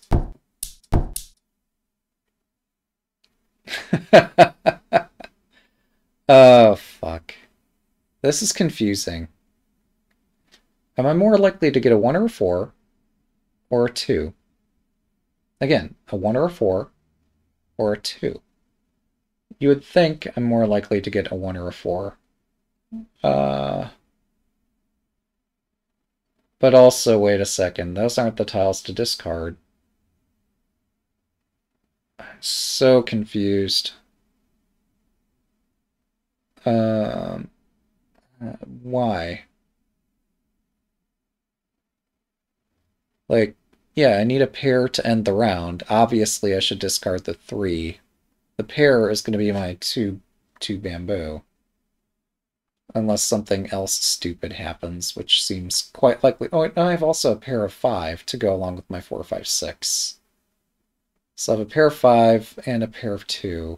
Oh, fuck. This is confusing. Am I more likely to get a one or a four or a two? Again, a one or a four or a two. You would think I'm more likely to get a one or a four. Uh, but also, wait a second, those aren't the tiles to discard. I'm so confused. Um... Uh, why? Like, yeah, I need a pair to end the round. Obviously, I should discard the three. The pair is going to be my two, two bamboo. Unless something else stupid happens, which seems quite likely. Oh, and I have also a pair of five to go along with my four, five, six. So I have a pair of five and a pair of two.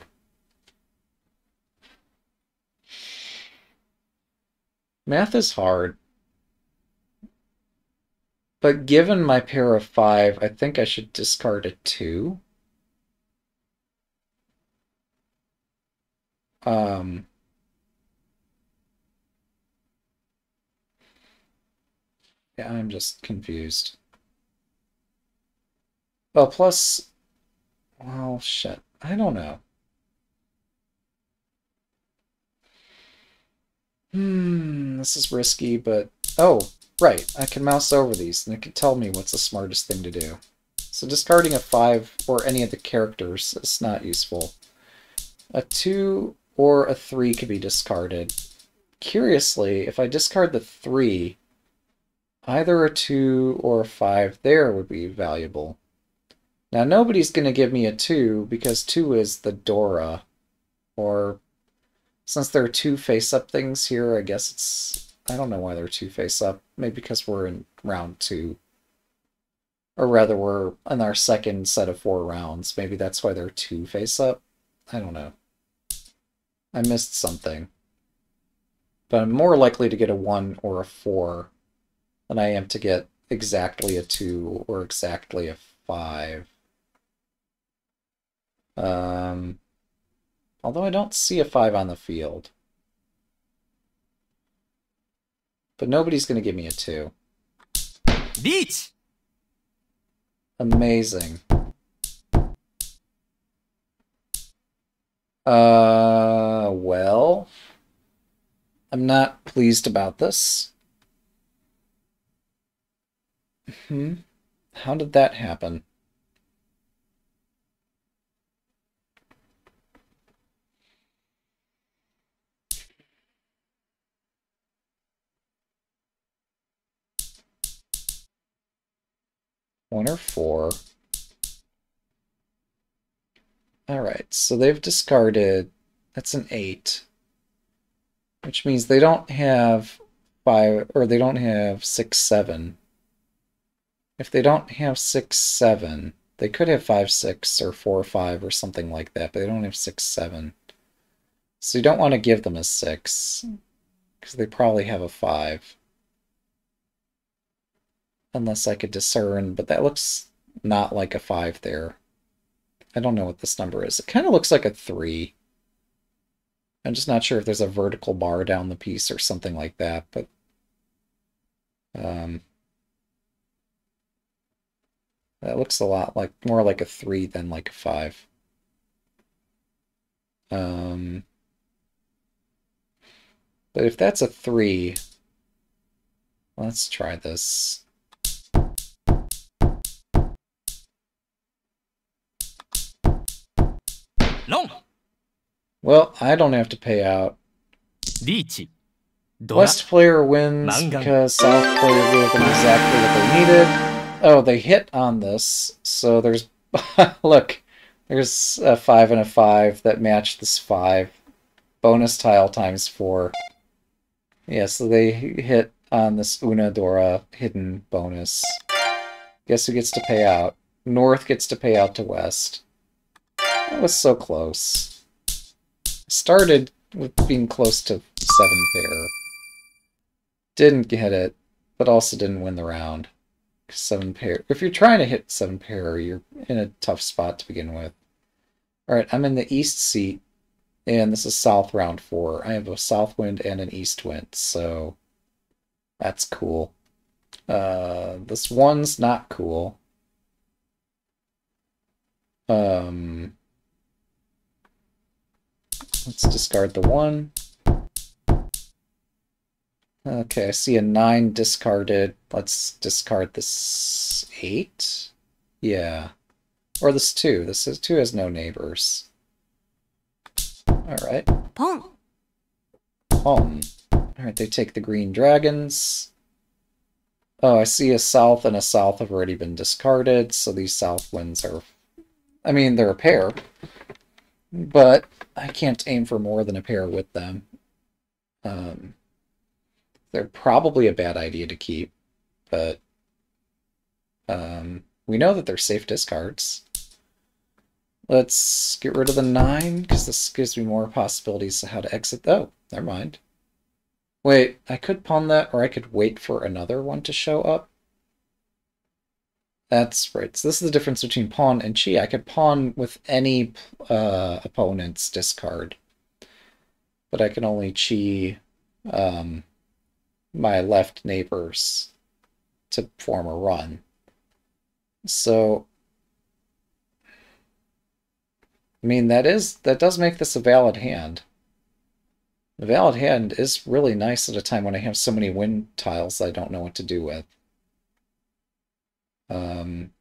Math is hard, but given my pair of five, I think I should discard a two. Um, yeah, I'm just confused. Well, plus, well, shit, I don't know. Hmm, this is risky, but... Oh, right, I can mouse over these, and it can tell me what's the smartest thing to do. So discarding a five or any of the characters is not useful. A two or a three could be discarded. Curiously, if I discard the three, either a two or a five there would be valuable. Now, nobody's going to give me a two, because two is the Dora, or... Since there are two face-up things here, I guess it's... I don't know why there are two face-up. Maybe because we're in round two. Or rather, we're in our second set of four rounds. Maybe that's why there are two face-up. I don't know. I missed something. But I'm more likely to get a one or a four than I am to get exactly a two or exactly a five. Um... Although I don't see a five on the field. But nobody's going to give me a two. Beat! Amazing. Uh, well... I'm not pleased about this. Hmm. How did that happen? One or four. Alright, so they've discarded... That's an eight. Which means they don't have five... Or they don't have six, seven. If they don't have six, seven... They could have five, six, or four, five, or something like that. But they don't have six, seven. So you don't want to give them a six. Because they probably have a five. unless I could discern, but that looks not like a five there. I don't know what this number is. It kind of looks like a three. I'm just not sure if there's a vertical bar down the piece or something like that, but um, that looks a lot like, more like a three than like a five. Um, but if that's a three, let's try this. No. Well, I don't have to pay out. Riichi, Dora, West player wins Langan. Because South player gave them exactly what they needed. Oh, they hit on this, so there's... Look, there's a five and a five that match this five. Bonus tile times four. Yeah, so they hit on this Una Dora hidden bonus. Guess who gets to pay out? North gets to pay out to West. That was so close. Started with being close to seven pair. Didn't get it, but also didn't win the round. Seven pair. If you're trying to hit seven pair, you're in a tough spot to begin with. All right, I'm in the east seat, and this is south round four. I have a south wind and an east wind, so that's cool. Uh, this one's not cool. Um... Let's discard the one. Okay, I see a nine discarded. Let's discard this eight. Yeah. Or this two. This is, two has no neighbors. Alright. Pon. Pon. Alright, they take the green dragons. Oh, I see a south and a south have already been discarded, so these south winds are... I mean, they're a pair. But I can't aim for more than a pair with them. Um, they're probably a bad idea to keep, but um, we know that they're safe discards. Let's get rid of the nine, because this gives me more possibilities of how to exit. Oh, never mind. Wait, I could pawn that, or I could wait for another one to show up. That's right. So this is the difference between pawn and chi. I could pawn with any uh, opponent's discard, but I can only chi um, my left neighbors to form a run. So, I mean, that is that does make this a valid hand. A valid hand is really nice at a time when I have so many win tiles I don't know what to do with. Um,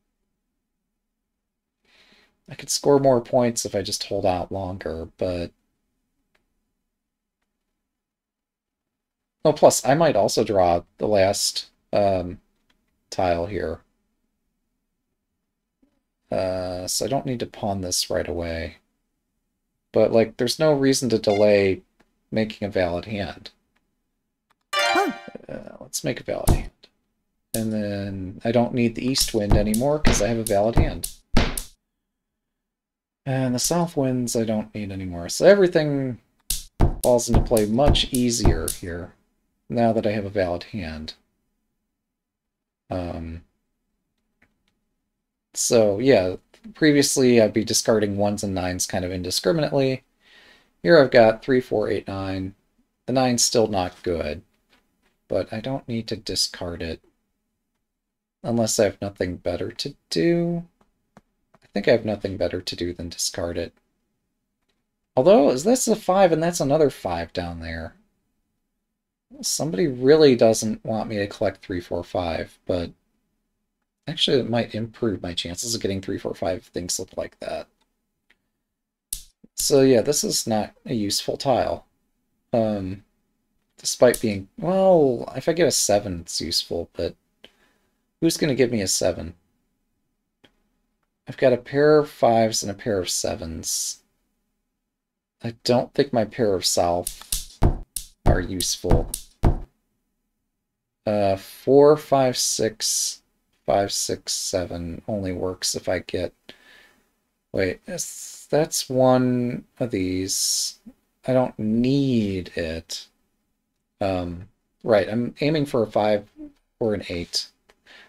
I could score more points if I just hold out longer, but... Oh, plus, I might also draw the last um, tile here. Uh, so I don't need to pawn this right away. But, like, there's no reason to delay making a valid hand. Huh. Uh, let's make a valid hand. And then I don't need the east wind anymore because I have a valid hand. And the south winds I don't need anymore. So everything falls into play much easier here now that I have a valid hand. Um, so yeah, previously I'd be discarding ones and nines kind of indiscriminately. Here I've got three, four, eight, nine. The nine's still not good, but I don't need to discard it. Unless I have nothing better to do. I think I have nothing better to do than discard it. Although, is this a five and that's another five down there? Somebody really doesn't want me to collect three, four, five, but actually it might improve my chances of getting three, four, five things look like that. So yeah, this is not a useful tile. Um, despite being, well, if I get a seven, it's useful, but who's going to give me a seven? I've got a pair of fives and a pair of sevens. I don't think my pair of south are useful. Uh, four, five, six, five, six, seven only works if I get... Wait, that's, that's one of these. I don't need it. Um, right, I'm aiming for a five or an eight.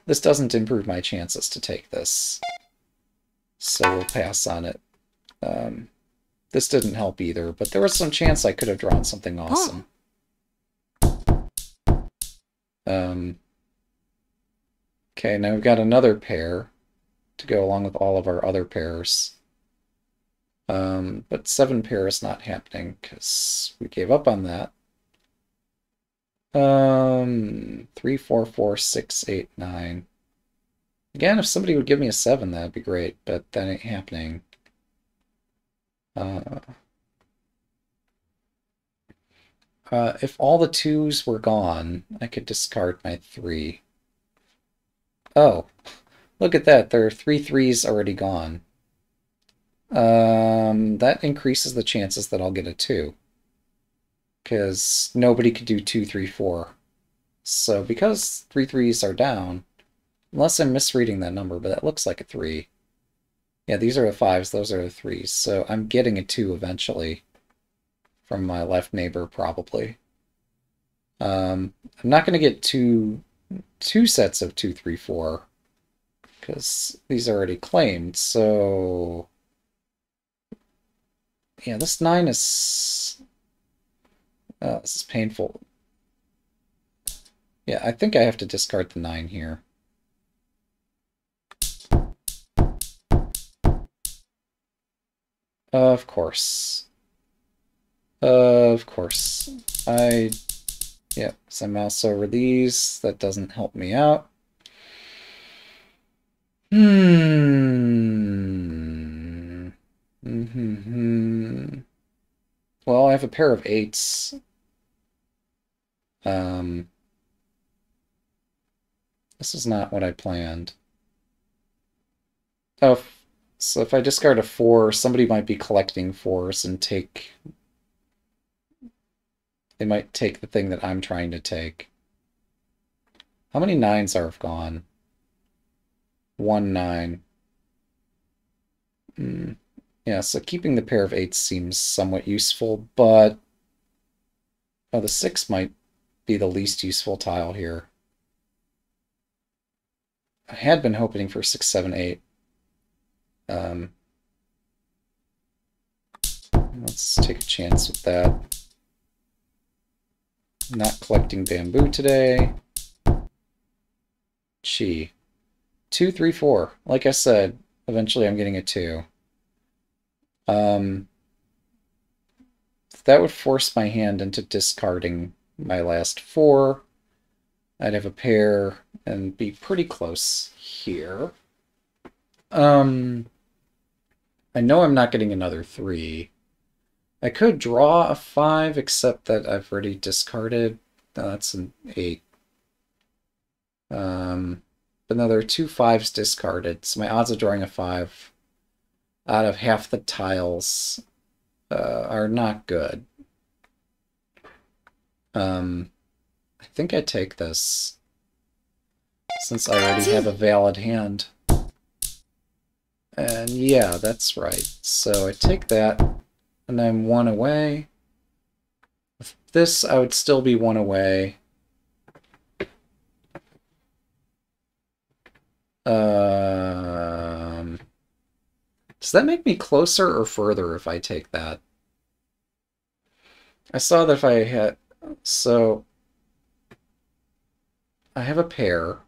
This doesn't improve my chances to take this, so we'll pass on it. Um, this didn't help either, but there was some chance I could have drawn something awesome. Um, okay, now we've got another pair to go along with all of our other pairs. Um, but seven pair is not happening because we gave up on that. Um, three, four, four, six, eight, nine. Again, if somebody would give me a seven, that'd be great, but that ain't happening. Uh, uh, if all the twos were gone, I could discard my three. Oh, look at that. There are three threes already gone. Um, that increases the chances that I'll get a two. Because nobody could do two, three, four. So because three threes are down, unless I'm misreading that number, but that looks like a three. Yeah, these are the fives, those are the threes. So I'm getting a two eventually from my left neighbor, probably. Um, I'm not going to get two, two sets of two, three, four, because these are already claimed. So yeah, this nine is... Uh, this is painful. Yeah, I think I have to discard the nine here. Uh, of course. Uh, of course. I, yeah, so I mouse over these. That doesn't help me out. Hmm. Mm-hmm-hmm. Well, I have a pair of eights. Um, this is not what I planned. Oh, if, so if I discard a four, somebody might be collecting fours and take... They might take the thing that I'm trying to take. How many nines are gone? One nine. Hmm. Yeah, so keeping the pair of eights seems somewhat useful, but... Oh, the six might be the least useful tile here. I had been hoping for six, seven, eight. Um, let's take a chance with that. Not collecting bamboo today. Chi. Two, three, four. Like I said, eventually I'm getting a two. Um, that would force my hand into discarding my last four. I'd have a pair and be pretty close here. Um, I know I'm not getting another three. I could draw a five, except that I've already discarded. No, that's an eight. Um, but no, there are two fives discarded, so my odds of drawing a five out of half the tiles uh, are not good. Um, I think I take this, since I already have a valid hand. And yeah, that's right. So I take that, and I'm one away. With this, I would still be one away. Um... Does that make me closer or further if I take that? I saw that if I had... So... I have a pair.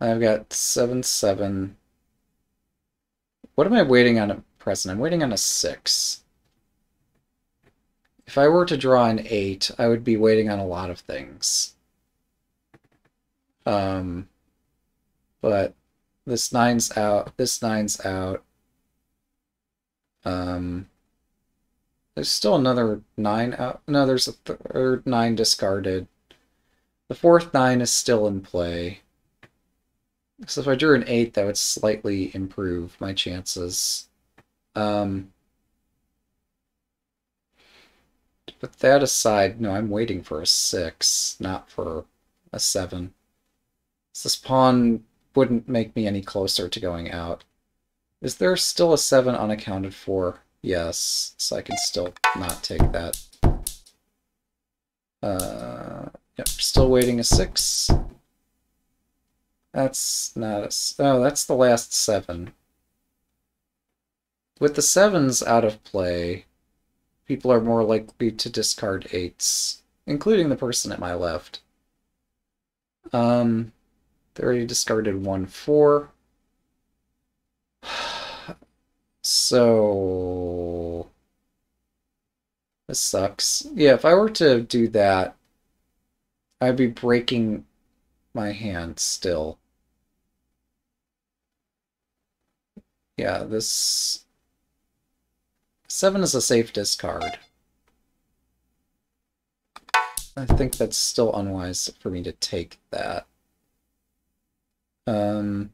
I've got seven, seven. What am I waiting on at present? I'm waiting on a six. If I were to draw an eight, I would be waiting on a lot of things. Um, but... This nine's out. This nine's out. Um, there's still another nine out. No, there's a third nine discarded. The fourth nine is still in play. So if I drew an eight, that would slightly improve my chances. Um, to put that aside, no, I'm waiting for a six, not for a seven. So this pawn wouldn't make me any closer to going out. Is there still a seven unaccounted for? Yes, so I can still not take that. Uh, yep, still waiting a six. That's not a... Oh, that's the last seven. With the sevens out of play, people are more likely to discard eights, including the person at my left. Um, they already discarded one four. So... this sucks. Yeah, if I were to do that, I'd be breaking my hand still. Yeah, this... seven is a safe discard. I think that's still unwise for me to take that. Um...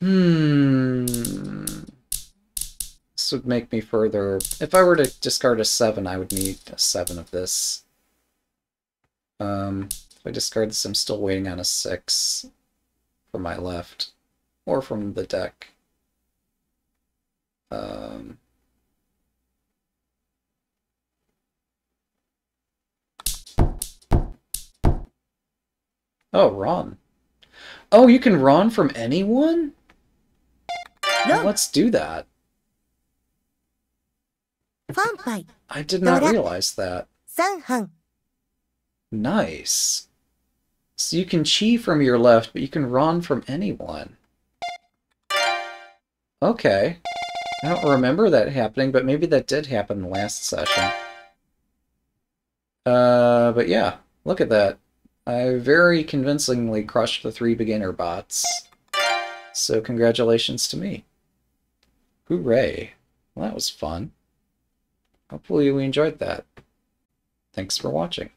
Hmm... This would make me further... If I were to discard a seven, I would need a seven of this. Um, if I discard this, I'm still waiting on a six from my left, or from the deck. Um... Oh, Ron. Oh, you can Ron from anyone? No. Let's do that. I did not realize that. Nice. So you can Chi from your left, but you can Ron from anyone. Okay. I don't remember that happening, but maybe that did happen last session. Uh, but yeah, look at that. I very convincingly crushed the three beginner bots. So congratulations to me. Hooray. Well, that was fun. Hopefully you enjoyed that. Thanks for watching.